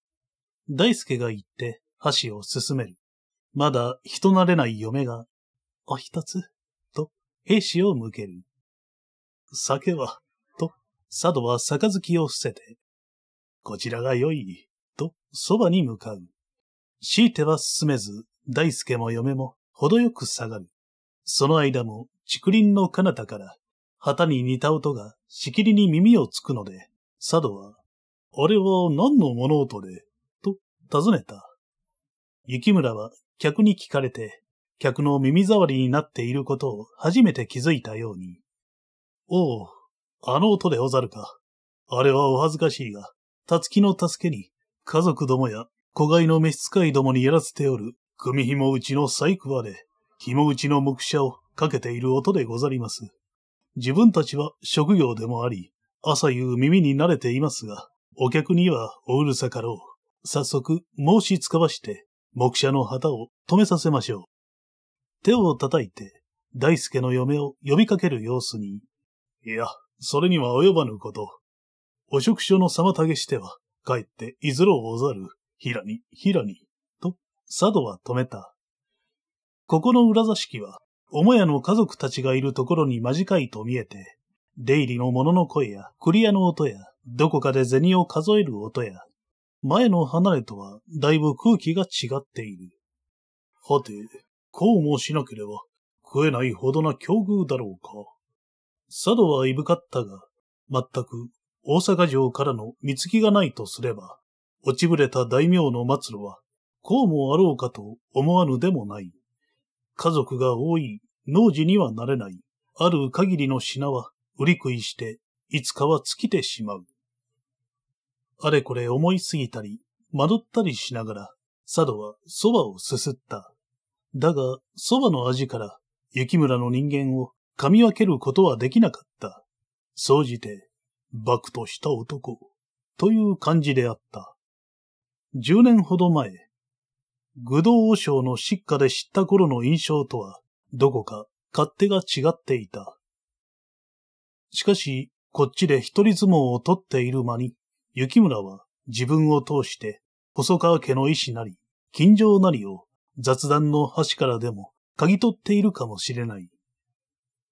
大輔が言って箸を進める。まだ人慣れない嫁が、お一つ、と兵士を向ける。酒は、と佐渡は杯を伏せて、こちらが良い、と、そばに向かう。強いては進めず、大輔も嫁も、ほどよく下がる。その間も、竹林の彼方から、旗に似た音が、しきりに耳をつくので、佐渡は、あれは何の物音で、と、尋ねた。雪村は、客に聞かれて、客の耳障りになっていることを初めて気づいたように。おう、あの音でござるか。あれはお恥ずかしいが、たつきの助けに、家族どもや、子飼いの召使いどもにやらせておる、組紐打ちの細工場で、紐打ちの目車をかけている音でござります。自分たちは職業でもあり、朝夕耳に慣れていますが、お客にはおうるさかろう。早速、申しつかわして、目車の旗を止めさせましょう。手を叩いて、大輔の嫁を呼びかける様子に、いや、それには及ばぬこと。お職所の妨げしては、かえっていずろうおざる、ひらに、ひらに、と、佐渡は止めた。ここの裏座敷は、母屋の家族たちがいるところに間近いと見えて、出入りの者の声や、栗屋の音や、どこかで銭を数える音や、前の離れとはだいぶ空気が違っている。はて、こうもしなければ食えないほどな境遇だろうか。佐渡はいぶかったが、全く大阪城からの貢ぎがないとすれば、落ちぶれた大名の末路は、こうもあろうかと思わぬでもない。家族が多い、農事にはなれない、ある限りの品は売り食いして、いつかは尽きてしまう。あれこれ思いすぎたり、惑ったりしながら、佐渡は蕎麦をすすった。だが、蕎麦の味から、雪村の人間を噛み分けることはできなかった。総じて、バクとした男、という感じであった。十年ほど前、具道和尚の失火で知った頃の印象とは、どこか勝手が違っていた。しかし、こっちで一人相撲を取っている間に、雪村は自分を通して細川家の医師なり、近所なりを雑談の端からでも嗅ぎ取っているかもしれない。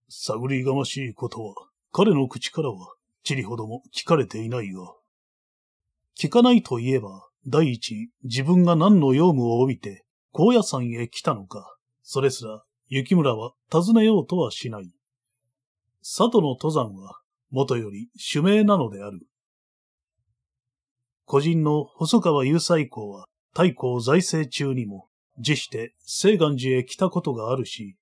探りがましいことは彼の口からはちりほども聞かれていないが。聞かないといえば、第一自分が何の用務を帯びて高野山へ来たのか、それすら雪村は尋ねようとはしない。佐渡の登山はもとより主命なのである。個人の細川雄斎公は太閤在政中にも、辞して西岸寺へ来たことがあるし、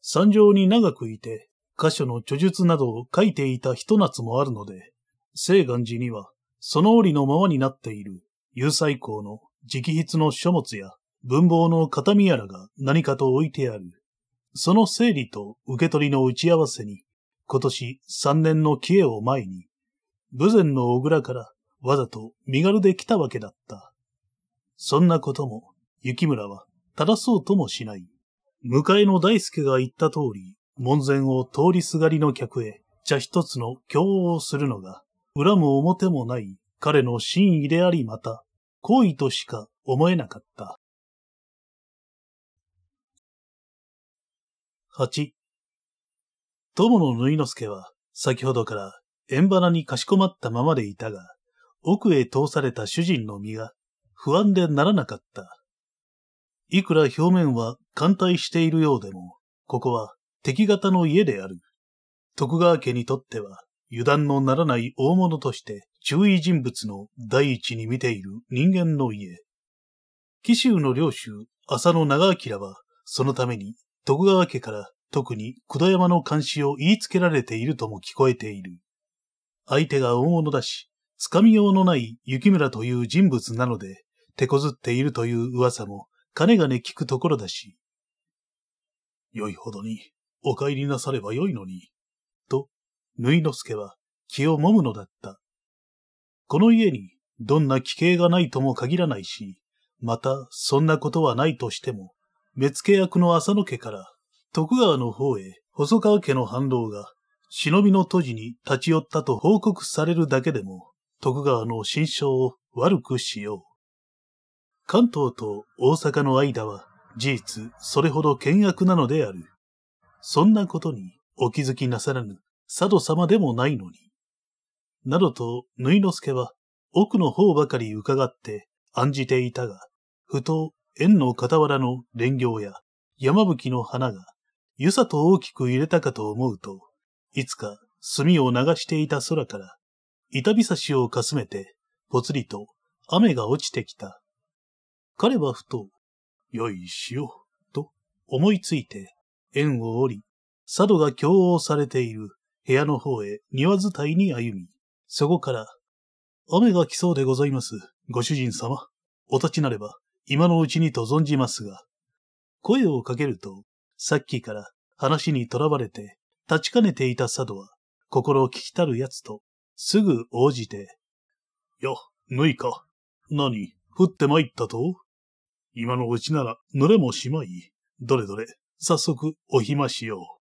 山上に長くいて、箇所の著述などを書いていた一夏もあるので、西岸寺には、その折のままになっている雄斎公の直筆の書物や文房の形見やらが何かと置いてある。その整理と受け取りの打ち合わせに、今年三年の帰依を前に、豊前の小倉から、わざと身軽で来たわけだった。そんなことも、雪村は正そうともしない。迎えの大輔が言った通り、門前を通りすがりの客へ茶一つの供応をするのが、裏も表もない彼の真意でありまた、好意としか思えなかった。はち. 友野縫之助は、先ほどから縁花にかしこまったままでいたが、奥へ通された主人の身が不安でならなかった。いくら表面は歓待しているようでも、ここは敵方の家である。徳川家にとっては油断のならない大物として注意人物の第一に見ている人間の家。紀州の領主、浅野長明は、そのために徳川家から特に九度山の監視を言いつけられているとも聞こえている。相手が大物だし、つかみようのない雪村という人物なので、手こずっているという噂も、かねがね聞くところだし。よいほどに、お帰りなさればよいのに、と、縫之助は気を揉むのだった。この家に、どんな奇形がないとも限らないし、また、そんなことはないとしても、目付役の浅野家から、徳川の方へ細川家の反動が、忍びの都事に立ち寄ったと報告されるだけでも、徳川の心象を悪くしよう。関東と大阪の間は事実それほど険悪なのである。そんなことにお気づきなさらぬ佐渡様でもないのに。などと縫之助は奥の方ばかり伺って案じていたが、ふと園の傍らの蓮行や山吹の花がゆさと大きく揺れたかと思うと、いつか墨を流していた空から板びさしをかすめてぽつりと雨が落ちてきた。彼はふと、よいしよ、と思いついて園を降り、佐渡が供応されている部屋の方へ庭伝いに歩み、そこから、雨が来そうでございます、ご主人様。お立ちなれば、今のうちにと存じますが。声をかけると、さっきから話にとらわれて、立ちかねていた佐渡は、心を聞きたるやつと、すぐ応じて、や、ぬいか。何、降って参ったと？今のうちなら、濡れもしまい。どれどれ、早速、お暇しよう。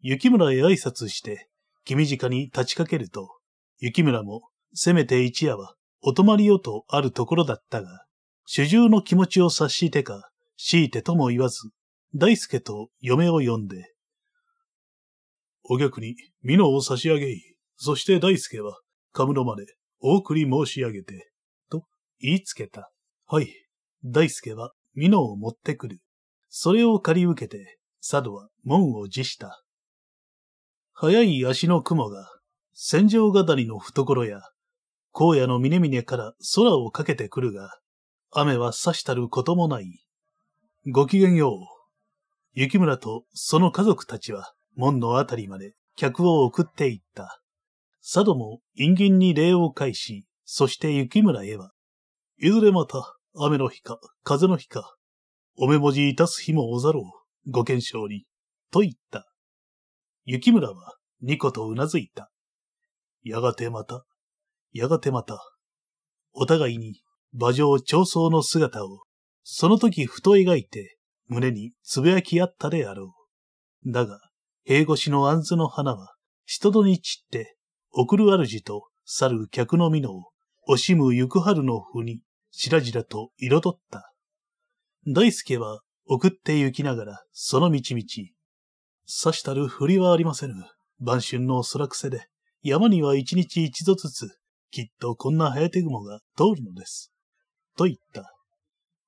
雪村へ挨拶して、気短に立ちかけると、雪村も、せめて一夜は、お泊まりよとあるところだったが、主従の気持ちを察してか、強いてとも言わず、大輔と嫁を呼んで、お客に、美濃を差し上げい。そして大輔は、かむろまで、お送り申し上げて、と言いつけた。はい。大輔は、美濃を持ってくる。それを借り受けて、佐渡は門を辞した。早い足の雲が、戦場がだりの懐や、荒野の峰々から空をかけてくるが、雨は差したることもない。ごきげんよう。雪村とその家族たちは、門のあたりまで客を送っていった。佐渡も陰銀に礼を返し、そして雪村へは、いずれまた雨の日か風の日か、お目文字いたす日もおざろう、ご健勝に、と言った。雪村はニコとうなずいた。やがてまた、やがてまた、お互いに馬上長僧の姿を、その時ふと描いて胸につぶやき合ったであろう。だが、塀越しの杏の花は、人とに散って、送る主と去る客の美濃を、惜しむ行く春の風に、しらじらと彩った。大輔は送って行きながら、そのみちみち、さしたる振りはありませぬ。晩春の空癖で、山には一日一度ずつ、きっとこんなハヤテ雲が通るのです。と言った。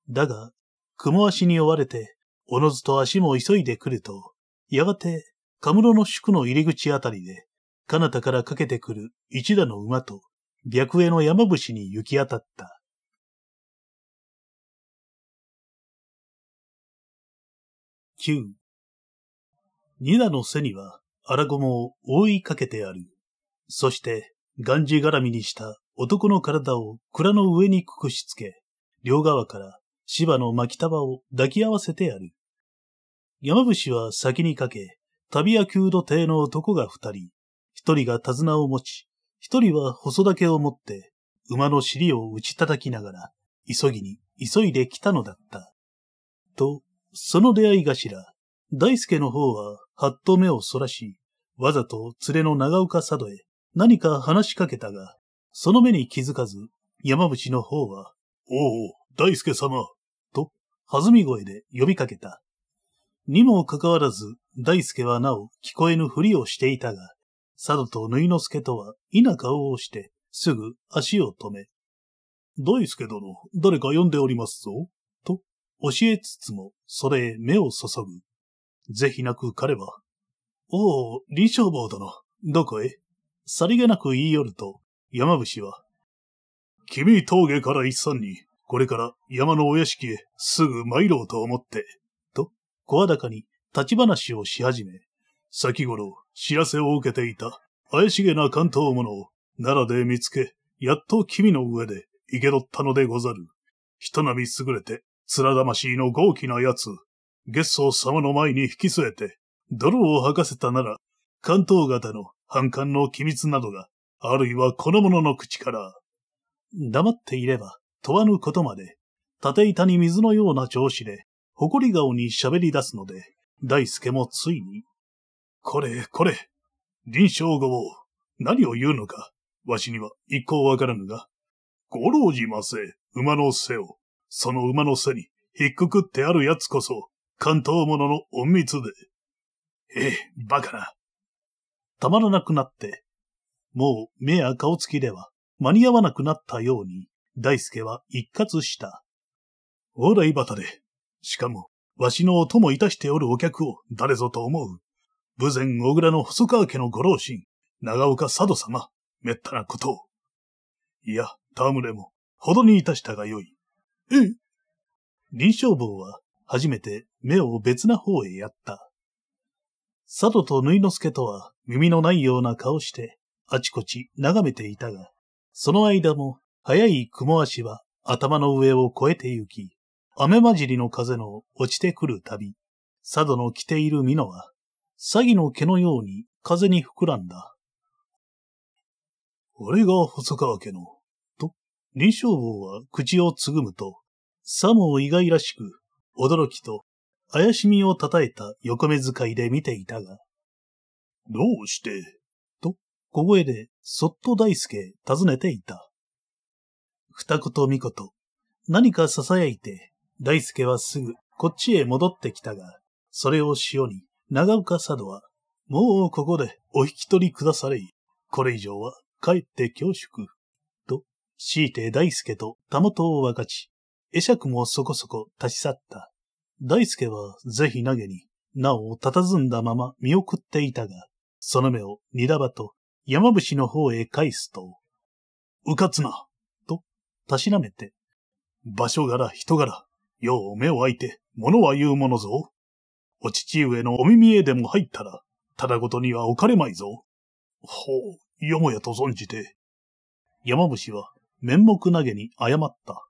だが、雲足に追われて、おのずと足も急いでくると、やがて、カムロの宿の入り口あたりで、彼方からかけてくる一打の馬と、白衣の山伏に行き当たった。きゅう。二打の背には、荒雲を覆いかけてある。そして、がんじがらみにした男の体を蔵の上にくくしつけ、両側から芝の巻き束を抱き合わせてある。山伏は先にかけ、旅や宮土邸の男が二人、一人が手綱を持ち、一人は細竹を持って、馬の尻を打ち叩きながら、急ぎに急いで来たのだった。と、その出会い頭、大輔の方は、はっと目をそらし、わざと連れの長岡佐渡へ何か話しかけたが、その目に気づかず、山伏の方は、おお、大輔様、と、弾み声で呼びかけた。にもかかわらず、大輔はなお聞こえぬふりをしていたが、佐渡と縫之助とは否顔をして、すぐ足を止め、大輔殿、誰か呼んでおりますぞ、と、教えつつも、それへ目を注ぐ。ぜひなく彼は、おお、林正坊殿、どこへ？さりげなく言い寄ると、山伏は、君峠から一参に、これから山のお屋敷へすぐ参ろうと思って、と、声高に立ち話をし始め、先頃知らせを受けていた怪しげな関東者を奈良で見つけ、やっと君の上で生け取ったのでござる。人並み優れて、面魂の豪気なやつ。月相様の前に引き据えて、泥を吐かせたなら、関東型の反感の機密などが、あるいはこの者の口から。黙っていれば、問わぬことまで、縦板に水のような調子で、誇り顔に喋り出すので、大輔もついに、これ、これ、臨床後を、何を言うのか、わしには一向わからぬが、ご老じませ、馬の背を、その馬の背に、ひっくくってあるやつこそ、関東者の隠密で。ええ、馬鹿な。たまらなくなって、もう目や顔つきでは間に合わなくなったように、大輔は一喝した。おらいばたで、しかも、わしのお供いたしておるお客を誰ぞと思う。武前小倉の細川家のご老臣、長岡佐渡様、めったなことを。いや、戯れも、ほどにいたしたがよい。ええ。林正坊は、初めて目を別な方へやった。佐渡と縫之助とは耳のないような顔して、あちこち眺めていたが、その間も、早い雲足は頭の上を越えて行き、雨混じりの風の落ちてくるたび、佐渡の着ている蓑は、詐欺の毛のように風に膨らんだ。あれが細川家の、と、林正坊は口をつぐむと、さも意外らしく、驚きと怪しみをたたえた横目遣いで見ていたが、どうして、と小声でそっと大輔尋ねていた。二言三言、何か囁いて、大輔はすぐこっちへ戻ってきたが、それを塩に長岡佐渡は、もうここでお引き取りくだされい。これ以上は帰って恐縮。と、強いて大輔とたもとを分かち、会釈もそこそこ立ち去った。大輔はぜひ投げに、なお佇んだまま見送っていたが、その目をにらばと山伏の方へ返すと、うかつな、と、たしなめて、場所柄人柄、よう目を開いて、物は言うものぞ。お父上のお耳へでも入ったら、ただごとにはおかれまいぞ。ほう、よもやと存じて。山伏は面目投げに謝った。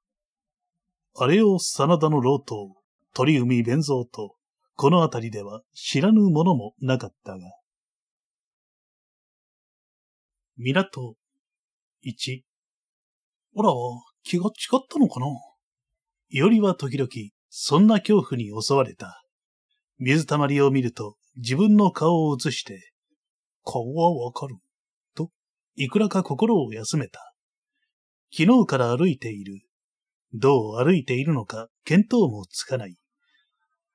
あれを真田の老頭、鳥海弁蔵と、このあたりでは知らぬものもなかったが。港、一。ほら、気が違ったのかな。いおりは時々、そんな恐怖に襲われた。水たまりを見ると、自分の顔を映して、顔はわかる、と、いくらか心を休めた。昨日から歩いている。どう歩いているのか見当もつかない。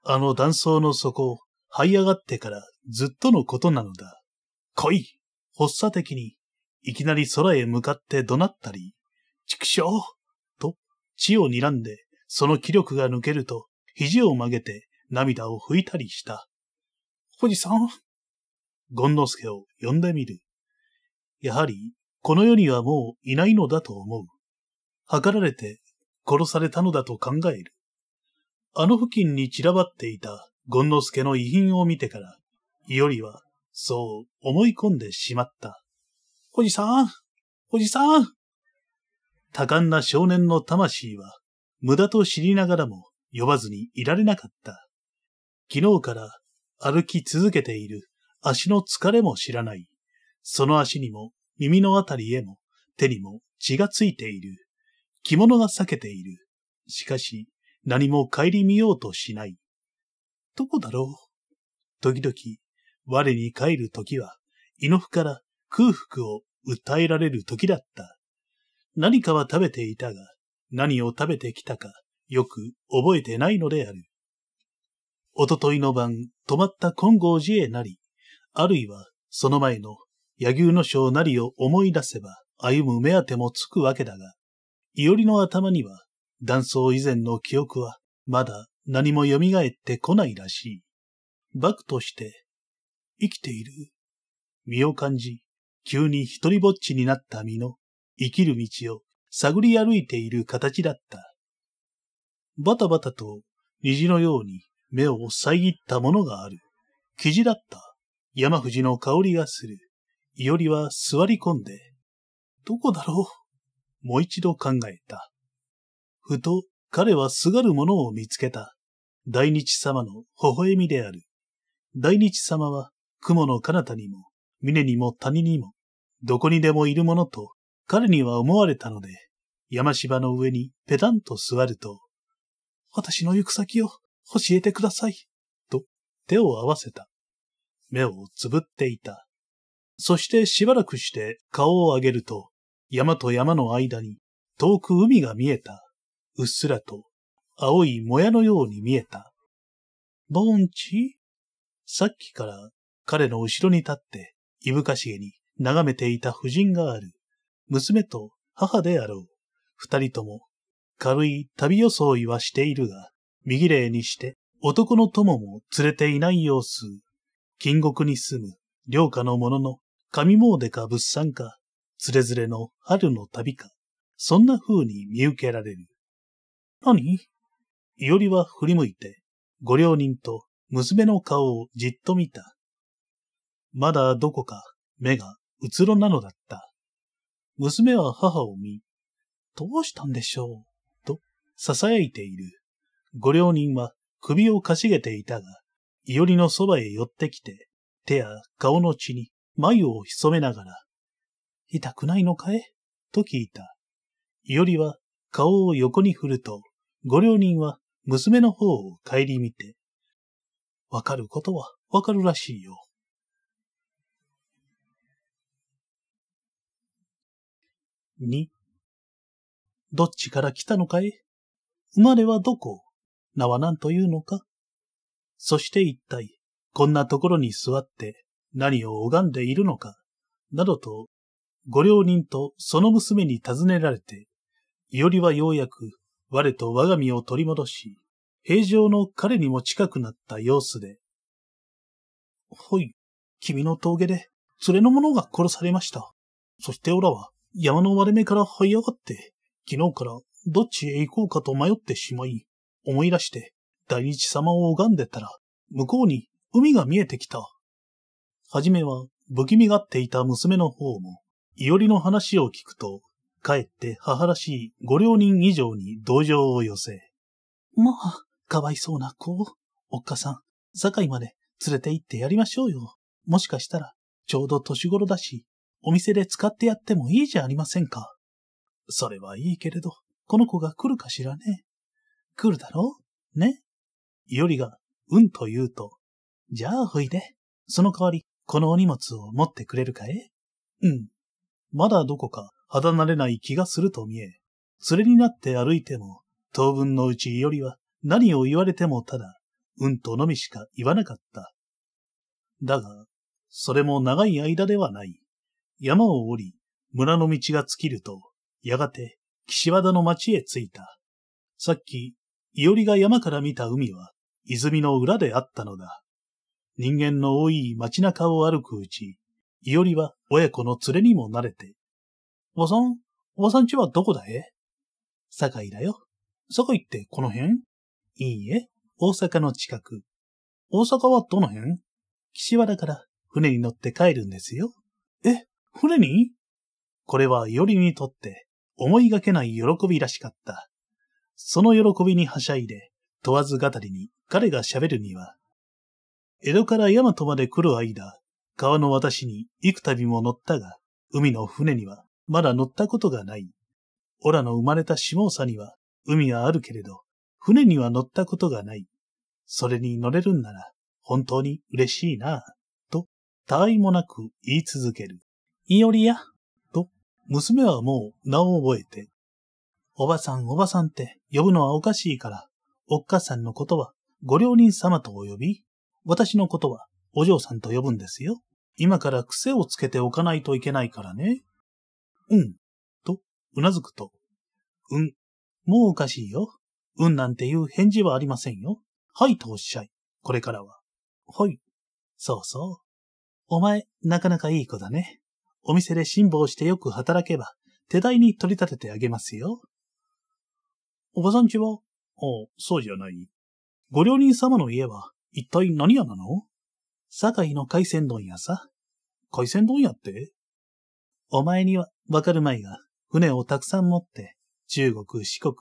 あの断層の底を這い上がってからずっとのことなのだ。来い!発作的にいきなり空へ向かって怒鳴ったり、畜生!と血を睨んでその気力が抜けると肘を曲げて涙を拭いたりした。おじさん!権之助を呼んでみる。やはりこの世にはもういないのだと思う。図られて殺されたのだと考える。あの付近に散らばっていた権之助の遺品を見てから、いおりはそう思い込んでしまった。おじさん、おじさん。多感な少年の魂は、無駄と知りながらも呼ばずにいられなかった。昨日から歩き続けている足の疲れも知らない。その足にも耳のあたりへも手にも血がついている。着物が裂けている。しかし、何も顧みようとしない。どこだろう。時々、我に帰る時は、胃の腑から空腹を訴えられる時だった。何かは食べていたが、何を食べてきたか、よく覚えてないのである。おとといの晩、泊まった金剛寺へなり、あるいは、その前の、柳生の章なりを思い出せば、歩む目当てもつくわけだが、いおりの頭には、断層以前の記憶は、まだ何も蘇ってこないらしい。バクとして、生きている。身を感じ、急に一人ぼっちになった身の、生きる道を探り歩いている形だった。バタバタと虹のように目を遮ったものがある。キジだった。山藤の香りがする。いおりは座り込んで、どこだろう。もう一度考えた。ふと彼はすがるものを見つけた。大日様の微笑みである。大日様は雲の彼方にも、峰にも谷にも、どこにでもいるものと彼には思われたので、山芝の上にペタンと座ると、私の行く先を教えてください、と手を合わせた。目をつぶっていた。そしてしばらくして顔を上げると、山と山の間に遠く海が見えた。うっすらと青いもやのように見えた。ぼんち?さっきから彼の後ろに立っていぶかしげに眺めていた婦人がある。娘と母であろう。二人とも、軽い旅装いはしているが、身綺麗にして、男の友も連れていない様子。近国に住む、良家の者の、上詣か物産か、つれづれの春の旅か、そんな風に見受けられる。何？いおりは振り向いて、ご両人と娘の顔をじっと見た。まだどこか目がうつろなのだった。娘は母を見、どうしたんでしょう、と囁いている。ご両人は首をかしげていたが、いおりのそばへ寄ってきて、手や顔の血に眉を潜めながら、痛くないのかい？と聞いた。いおりは顔を横に振ると、ご両人は娘の方を顧みて、わかることはわかるらしいよ。に、どっちから来たのかい？生まれはどこ？名は何というのか？そして一体、こんなところに座って何を拝んでいるのか？などと、ご両人とその娘に尋ねられて、いおりはようやく我と我が身を取り戻し、平常の彼にも近くなった様子で、ほい、君の峠で連れの者が殺されました。そしておらは山の割れ目から這い上がって、昨日からどっちへ行こうかと迷ってしまい、思い出して大日様を拝んでたら、向こうに海が見えてきた。はじめは不気味がっていた娘の方も、いおりの話を聞くと、かえって母らしいご両人以上に同情を寄せ。まあ、かわいそうな子を、おっかさん、堺まで連れて行ってやりましょうよ。もしかしたら、ちょうど年頃だし、お店で使ってやってもいいじゃありませんか。それはいいけれど、この子が来るかしらね。来るだろうね。いおりが、うんと言うと、じゃあほいで、その代わり、このお荷物を持ってくれるかい？うん。まだどこか肌慣れない気がすると見え、連れになって歩いても、当分のうちいおりは何を言われてもただ、うんとのみしか言わなかった。だが、それも長い間ではない。山を降り、村の道が尽きると、やがて岸和田の町へ着いた。さっき、いおりが山から見た海は、泉の裏であったのだ。人間の多い街中を歩くうち、いおりは親子の連れにも慣れて。おばさん、おばさんちはどこだい？堺だよ。堺ってこの辺？いいえ、大阪の近く。大阪はどの辺？岸和田から船に乗って帰るんですよ。え、船に？これはいおりにとって思いがけない喜びらしかった。その喜びにはしゃいで、問わず語りに彼が喋るには、江戸から大和まで来る間、川の私に幾度も乗ったが、海の船にはまだ乗ったことがない。オラの生まれた下総には海はあるけれど、船には乗ったことがない。それに乗れるんなら本当に嬉しいなぁ、と、たあいもなく言い続ける。いおりや、と、娘はもう名を覚えて、おばさんおばさんって呼ぶのはおかしいから、おっかさんのことはご両人様とお呼び、私のことはお嬢さんと呼ぶんですよ。今から癖をつけておかないといけないからね。うん、と、うなずくと。うん、もうおかしいよ。うんなんていう返事はありませんよ。はいとおっしゃい。これからは。はい。そうそう。お前、なかなかいい子だね。お店で辛抱してよく働けば、手代に取り立ててあげますよ。おばさんちは？ああ、そうじゃない。ご両人様の家は、一体何屋なの？堺の海鮮丼屋さ。海鮮丼屋って？お前にはわかるまいが、船をたくさん持って、中国、四国、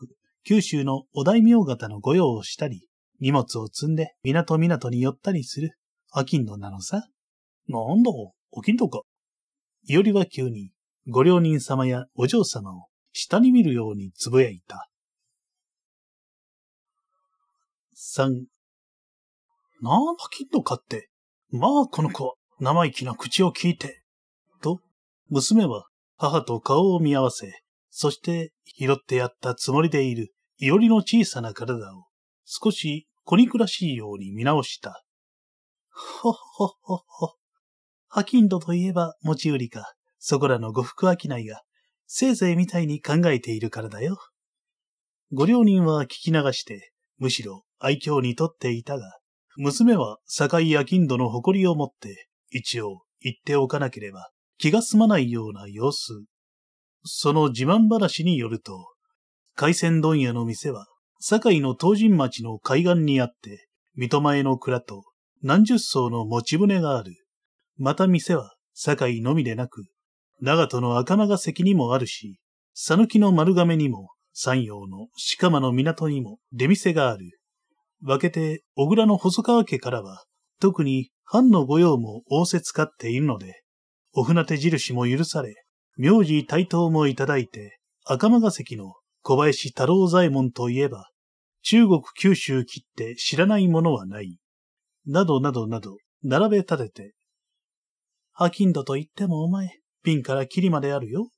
九州のお大名方の御用をしたり、荷物を積んで港港に寄ったりする、商人なのさ。なんだ、商人か。いおりは急に、ご両人様やお嬢様を下に見るようにつぶやいた。三、なんだ商人かって。まあこの子は生意気な口を聞いて、と、娘は母と顔を見合わせ、そして拾ってやったつもりでいるいおりの小さな体を少し小憎らしいように見直した。ほっほっほっほ。商人といえば持ち売りか、そこらの呉服商いがせいぜいみたいに考えているからだよ。ご両人は聞き流して、むしろ愛嬌にとっていたが、娘は堺商人の誇りを持って、一応言っておかなければ気が済まないような様子。その自慢話によると、海鮮問屋の店は、堺の東神町の海岸にあって、三戸前の蔵と何十艘の持ち船がある。また店は、堺のみでなく、長門の赤間関にもあるし、讃岐の丸亀にも、山陽の鹿間の港にも出店がある。分けて、小倉の細川家からは、特に藩の御用も仰せつかっているので、お船手印も許され、名字帯刀もいただいて、赤間関の小林太郎左衛門といえば、中国九州切って知らないものはない。などなどなど、並べ立てて。商人と言ってもお前、ピンからキリまであるよ。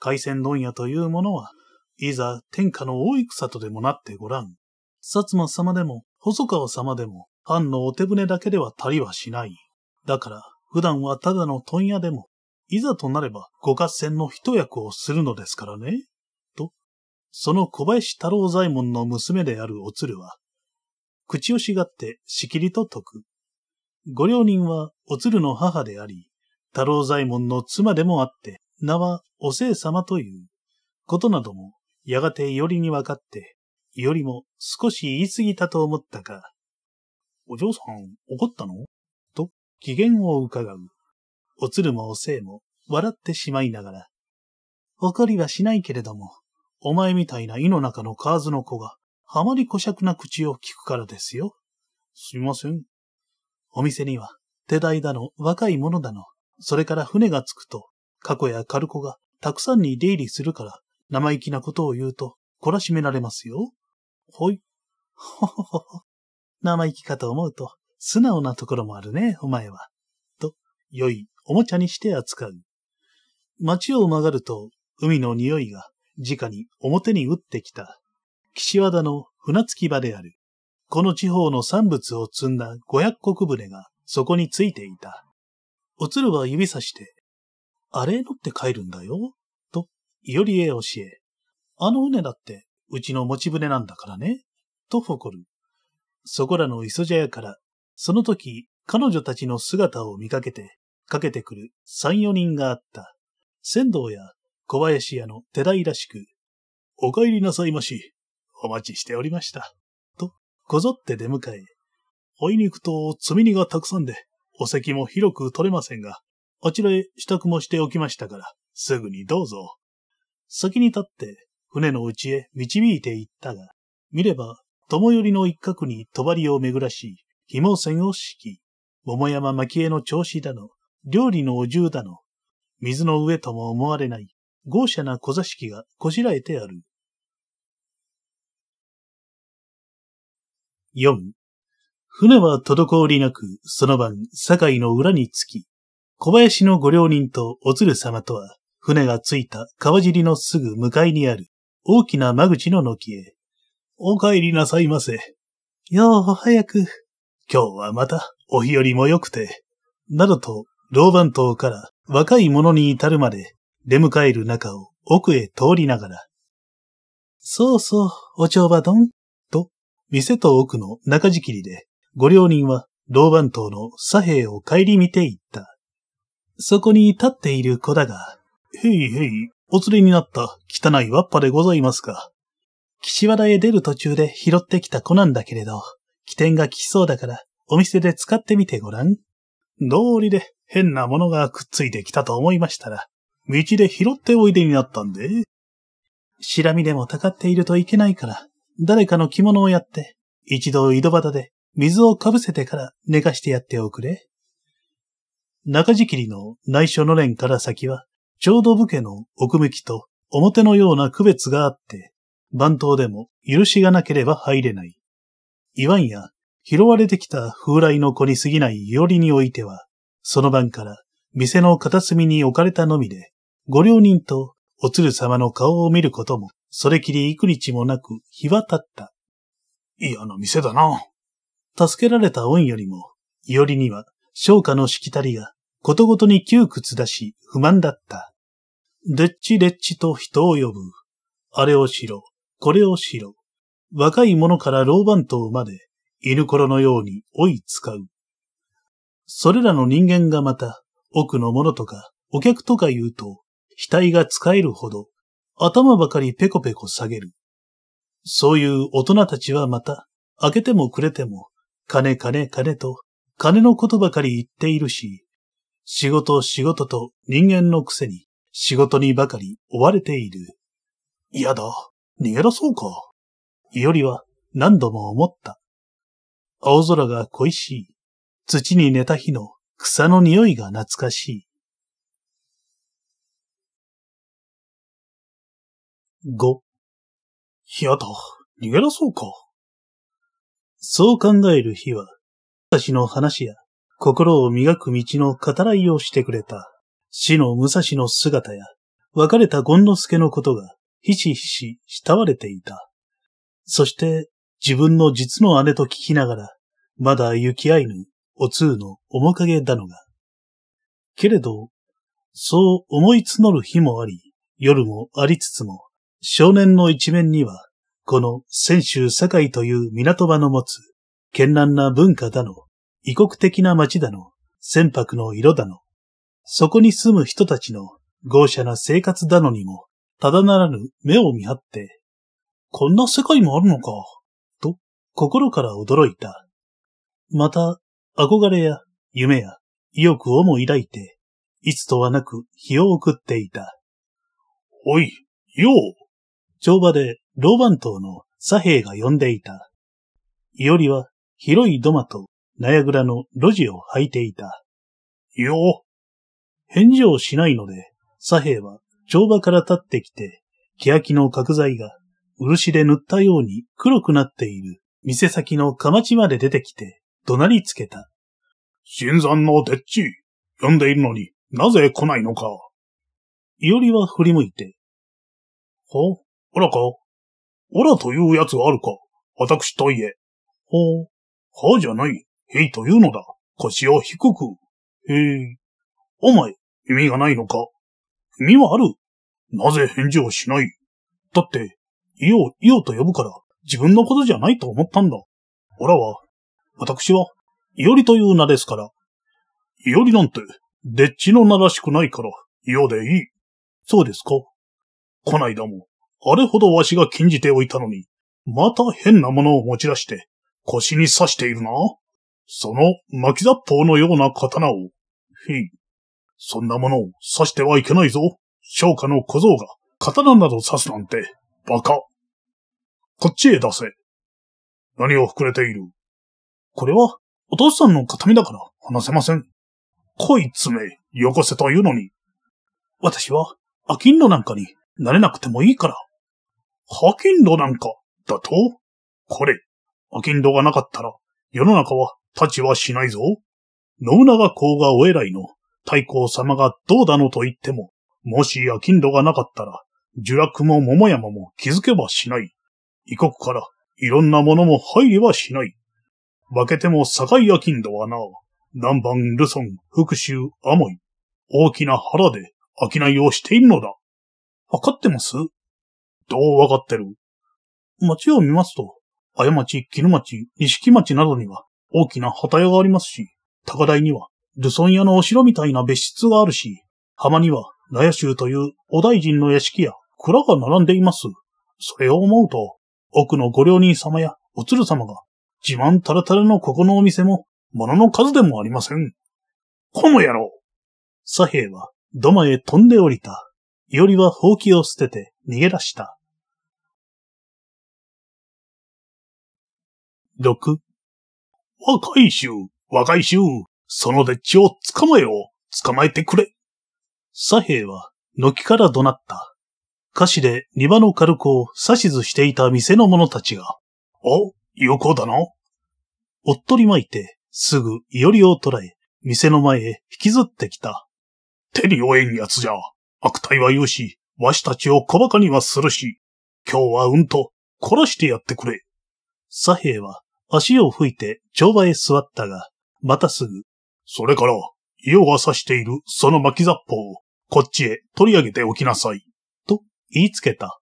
海鮮問屋というものは、いざ天下の大戦とでもなってごらん。薩摩様でも、細川様でも、藩のお手舟だけでは足りはしない。だから、普段はただの問屋でも、いざとなればご合戦の一役をするのですからね。その小林太郎左衛門の娘であるおつるは、口をしがってしきりと説く。ご両人はおつるの母であり、太郎左衛門の妻でもあって、名はおせい様ということなども、やがていおりに分かって、いおりも少し言い過ぎたと思ったか、お嬢さん怒ったのと機嫌を伺う。おつるもおせいも笑ってしまいながら、怒りはしないけれども、お前みたいな井の中のカーズの子が、あまりこしゃくな口を聞くからですよ。すいません。お店には、手代だの、若い者だの、それから船が着くと、過去やカルコがたくさんに出入りするから、生意気なことを言うと、懲らしめられますよ。ほい。ほほほほ。生意気かと思うと、素直なところもあるね、お前は。と、良いおもちゃにして扱う。町を曲がると、海の匂いが、直に表に打ってきた、岸和田の船着き場である。この地方の産物を積んだ五百石船がそこについていた。おつるは指さして、あれ乗って帰るんだよ、と、いおりへ教え、あの船だってうちの持ち船なんだからね、と誇る。そこらの磯茶屋から、その時彼女たちの姿を見かけて、かけてくる三四人があった。船頭や、小林屋の手代らしく、お帰りなさいまし、お待ちしておりました。と、こぞって出迎え、あいにくと積み荷がたくさんで、お席も広く取れませんが、あちらへ支度もしておきましたから、すぐにどうぞ。先に立って、船のうちへ導いていったが、見れば、友寄りの一角に帳を巡らし、紐線を敷き、桃山蒔絵の調子だの、料理のお重だの、水の上とも思われない、豪奢な小座敷がこしらえてある。よん. 船は滞りなく、その晩、堺の裏に着き、小林のご両人とおつる様とは、船が着いた川尻のすぐ向かいにある、大きな間口の軒へ。お帰りなさいませ。よう早く。今日はまた、お日よりも良くて。などと、老番頭から若い者に至るまで、出迎える中を奥へ通りながら、そうそう、お帳場どん、と、店と奥の中仕切りで、ご両人は老番頭の左兵衛を顧みていった。そこに立っている子だが、へいへい、お連れになった汚いわっぱでございますか。岸和田へ出る途中で拾ってきた子なんだけれど、機転が利きそうだから、お店で使ってみてごらん。道理で変なものがくっついてきたと思いましたら、道で拾っておいでになったんで。しらみでもたかっているといけないから、誰かの着物をやって、一度井戸端で水をかぶせてから寝かしてやっておくれ。中仕切りの内緒のれんから先は、ちょうど武家の奥向きと表のような区別があって、番頭でも許しがなければ入れない。いわんや、拾われてきた風来の子に過ぎないいおりにおいては、その晩から店の片隅に置かれたのみで、ご両人とおつる様の顔を見ることも、それきり幾日もなく日は経った。嫌な店だな。助けられた恩よりも、いおりには、商家のしきたりがことごとに窮屈だし不満だった。でっちれっちと人を呼ぶ。あれをしろ、これをしろ。若い者から老番頭まで、犬ころのように追い使う。それらの人間がまた、奥の者とか、お客とか言うと、額が使えるほど、頭ばかりペコペコ下げる。そういう大人たちはまた、開けてもくれても、金金金と、金のことばかり言っているし、仕事仕事と人間のくせに、仕事にばかり追われている。嫌だ、逃げ出そうか。いおりは何度も思った。青空が恋しい。土に寝た日の草の匂いが懐かしい。ご。やだ、逃げ出そうか。そう考える日は、私の話や心を磨く道の語らいをしてくれた、死の武蔵の姿や、別れた権之助のことが、ひしひし慕われていた。そして、自分の実の姉と聞きながら、まだ行き合いぬ、お通の面影だのが。けれど、そう思い募る日もあり、夜もありつつも、少年の一面には、この泉州堺という港場の持つ、絢爛な文化だの、異国的な街だの、船舶の色だの、そこに住む人たちの豪奢な生活だのにも、ただならぬ目を見張って、こんな世界もあるのか、と心から驚いた。また、憧れや夢や意欲をも抱いて、いつとはなく日を送っていた。おい、よう帳場で老番頭の左平が呼んでいた。いおりは広い土間とナヤグラの路地を履いていた。よう返事をしないので、左平は帳場から立ってきて、欅の角材が漆で塗ったように黒くなっている店先のかまちまで出てきて、怒鳴りつけた。新参のでっち、呼んでいるのになぜ来ないのか。いおりは振り向いて。ほう、おらか。おらというやつがあるか。私といえ。ほう、はじゃない。へいというのだ。腰を低く。へい。お前、意味がないのか。意味はある。なぜ返事をしない。だって、いよう、いようと呼ぶから、自分のことじゃないと思ったんだ。おらは、私は、いおりという名ですから。いおりなんて、でっちの名らしくないから、いようでいい。そうですか。こないだも、あれほどわしが禁じておいたのに、また変なものを持ち出して、腰に刺しているな。その巻き雑砲のような刀を、ひい。そんなものを刺してはいけないぞ。商家の小僧が刀など刺すなんて、バカ。こっちへ出せ。何を膨れている。これは、お父さんの形見だから話せません。こいつめ、よこせというのに。私は、商人なんかになれなくてもいいから。商人なんか、だと？これ、商人がなかったら、世の中は立ちはしないぞ。信長公がお偉いの、太閤様がどうだのと言っても、もし商人がなかったら、呪落も桃山も気づけばしない。異国からいろんなものも入りはしない。化けても堺商人はな、南蛮、ルソン、福州、アモイ、大きな腹で商いをしているのだ。わかってます？どうわかってる？町を見ますと、綾町、絹町、錦町などには大きな旗屋がありますし、高台にはルソン屋のお城みたいな別室があるし、浜には納屋衆というお大臣の屋敷や蔵が並んでいます。それを思うと、奥のご両人様やお鶴様が、自慢たらたらのここのお店も、物の数でもありません。この野郎！左平は土間へ飛んで降りた。いおりはほうきを捨てて逃げ出した。ろく。若い衆、若い衆、そのでっちを捕まえよう、捕まえてくれ。左平は、軒から怒鳴った。菓子で荷場の軽くを指図していた店の者たちが、お、有効だな。おっとりまいて、すぐいおりを捕らえ、店の前へ引きずってきた。手に負えんやつじゃ。悪態は言うし、わしたちを小馬鹿にはするし、今日はうんと、凝らしてやってくれ。左平は、足を拭いて帳場へ座ったが、またすぐ。それから、伊予が刺しているその巻き雑砲を、こっちへ取り上げておきなさい、と言いつけた。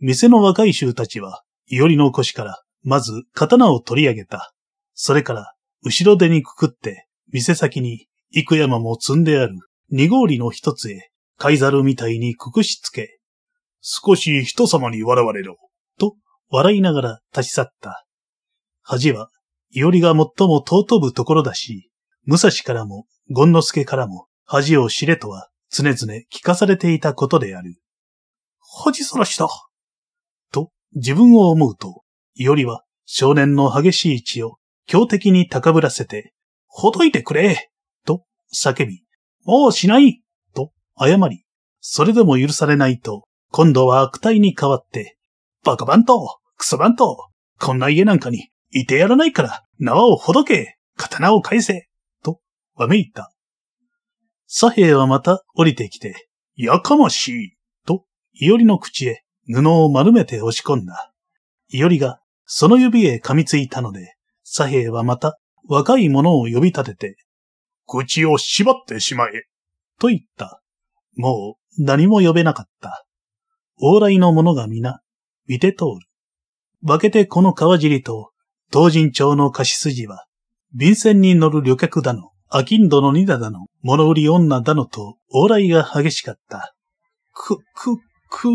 店の若い衆たちは、いおりの腰から、まず刀を取り上げた。それから、後ろ手にくくって、店先に、幾山も積んである、二号理の一つへ、貝猿みたいにくくしつけ、少し人様に笑われろ、と笑いながら立ち去った。恥は、いおりが最も尊ぶところだし、武蔵からも、権之助からも、恥を知れとは、常々聞かされていたことである。恥さらした。と、自分を思うと、いおりは、少年の激しい血を、強敵に高ぶらせて、ほどいてくれと、叫び、もうしないと、謝り、それでも許されないと、今度は悪態に代わって、バカバンと、クソバンと、こんな家なんかに、いてやらないから、縄をほどけ、刀を返せ、と、わめいた。左平はまた降りてきて、やかましい、と、いおりの口へ布を丸めて押し込んだ。いおりが、その指へ噛みついたので、左平はまた若い者を呼び立てて、口を縛ってしまえ、と言った。もう何も呼べなかった。往来の者が皆、見て通る。分けてこの川尻と、東神町の貸し筋は、便船に乗る旅客だの、商人の荷だだの、物売り女だのと、往来が激しかった。く、く、く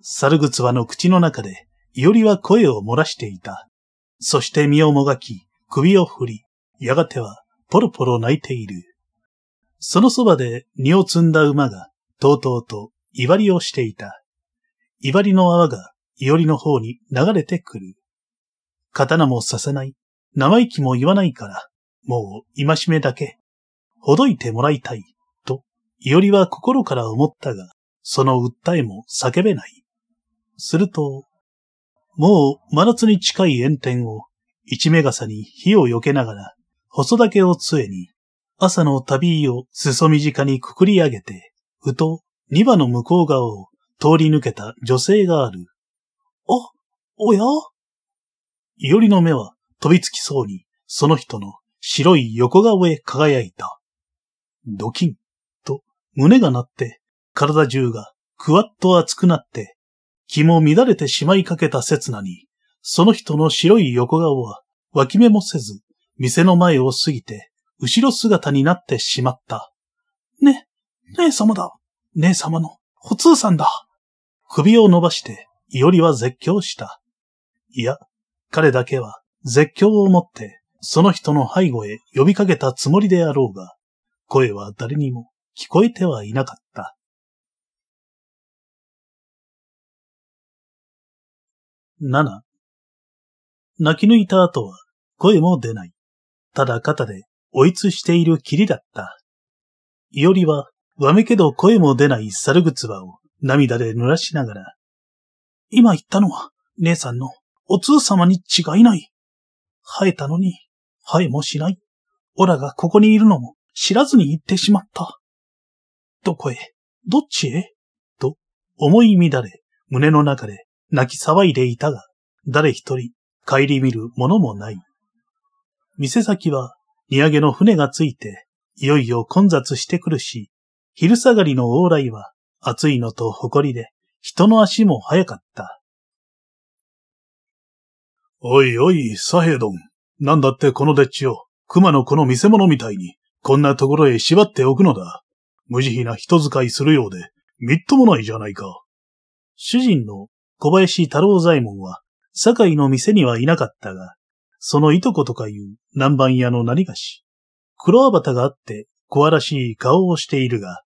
猿ぐつわの口の中で、いおりは声を漏らしていた。そして身をもがき、首を振り、やがてはポロポロ泣いている。そのそばで荷を積んだ馬が、とうとうと威張りをしていた。威張りの泡がいおりの方に流れてくる。刀もさせない、生意気も言わないから、もう戒めだけ、ほどいてもらいたい、と、いおりは心から思ったが、その訴えも叫べない。すると、もう真夏に近い炎天を、一目傘に火を避けながら、細竹を杖に、朝の旅を裾短にくくり上げて、ふと荷馬の向こう側を通り抜けた女性がある。あ、おや？いおりの目は飛びつきそうに、その人の白い横顔へ輝いた。ドキンと胸が鳴って、体中がくわっと熱くなって、気も乱れてしまいかけた刹那に、その人の白い横顔は脇目もせず、店の前を過ぎて、後ろ姿になってしまった。ね、姉様だ。姉様の、お通さんだ。首を伸ばして、いおりは絶叫した。いや、彼だけは絶叫をもって、その人の背後へ呼びかけたつもりであろうが、声は誰にも聞こえてはいなかった。なな. 泣き抜いた後は声も出ない。ただ肩で追いつしているきりだった。いおりはわめけど声も出ない猿ぐつわを涙で濡らしながら、今言ったのは姉さんのお通様に違いない。生えたのに生えもしない。オラがここにいるのも知らずに行ってしまった。どこへ、どっちへと思い乱れ胸の中で泣き騒いでいたが、誰一人、帰り見るものもない。店先は、荷揚げの船がついて、いよいよ混雑してくるし、昼下がりの往来は、暑いのと埃で、人の足も早かった。おいおい、左平どん。なんだってこのでっちを、熊のこの見せ物みたいに、こんなところへ縛っておくのだ。無慈悲な人使いするようで、みっともないじゃないか。主人の、小林太郎左衛門は、堺の店にはいなかったが、そのいとことかいう南蛮屋の何がし、黒あばたがあって、小荒しい顔をしているが、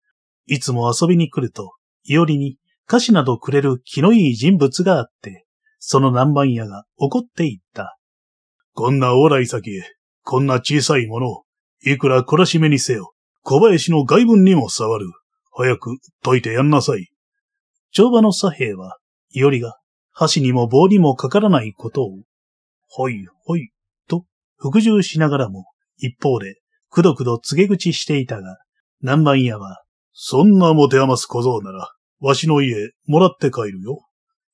いつも遊びに来ると、いおりに菓子などくれる気のいい人物があって、その南蛮屋が怒っていった。こんな往来先へ、こんな小さいものを、いくら懲らしめにせよ、小林の外分にも触る。早く解いてやんなさい。帳場の左平は、いおりが、箸にも棒にもかからないことを、ほいほい、と、服従しながらも、一方で、くどくど告げ口していたが、南蛮屋は、そんな持て余す小僧なら、わしの家へもらって帰るよ。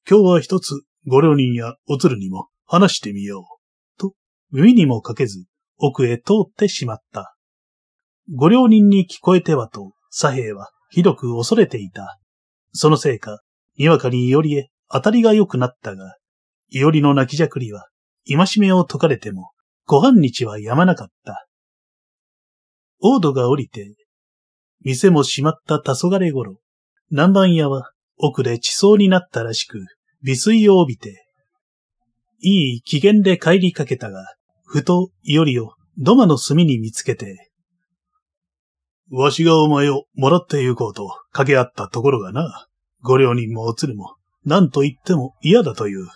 今日は一つ、ご両人やおつるにも話してみよう。と、耳にもかけず、奥へ通ってしまった。ご両人に聞こえてはと、左平は、ひどく恐れていた。そのせいか、にわかに伊織へ当たりが良くなったが、伊織の泣きじゃくりは、戒めを解かれても、小半日はやまなかった。オードが降りて、店も閉まった黄昏頃、南蛮屋は奥で地層になったらしく、微水を帯びて、いい機嫌で帰りかけたが、ふと伊織を土間の隅に見つけて、わしがお前をもらって行こうと掛け合ったところがな、ご両人もおつるも、何と言っても嫌だという。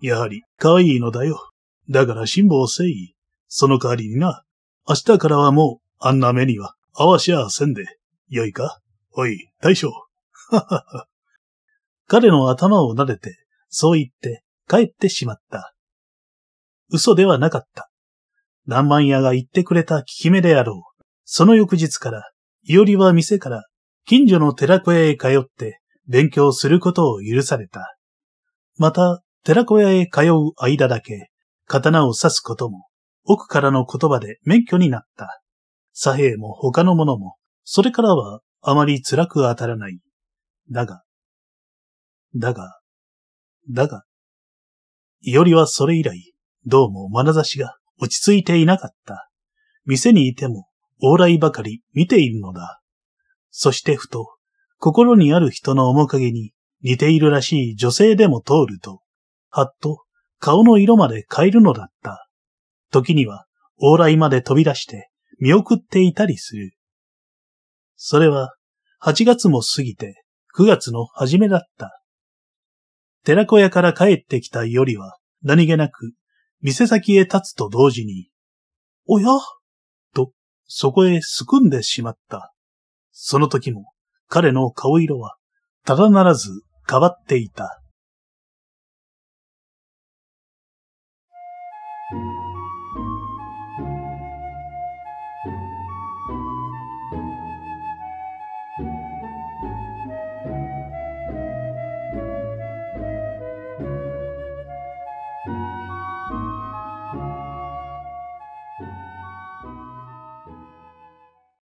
やはり可愛いのだよ。だから辛抱せい。その代わりにな、明日からはもうあんな目には合わしゃあせんで。よいか？おい、大将。ははは。彼の頭を撫でて、そう言って帰ってしまった。嘘ではなかった。南蛮屋が言ってくれた効き目であろう。その翌日から、伊織は店から近所の寺子屋へ通って勉強することを許された。また、寺子屋へ通う間だけ、刀を刺すことも、奥からの言葉で免許になった。左兵衛も他の者も、それからはあまり辛く当たらない。だが、だが、だが、伊織はそれ以来、どうも眼差しが落ち着いていなかった。店にいても、往来ばかり見ているのだ。そしてふと、心にある人の面影に似ているらしい女性でも通ると、はっと顔の色まで変えるのだった。時には往来まで飛び出して見送っていたりする。それははちがつも過ぎてくがつの初めだった。寺子屋から帰ってきた伊織は何気なく店先へ立つと同時に、おや？とそこへすくんでしまった。その時も彼の顔色はただならず変わっていた。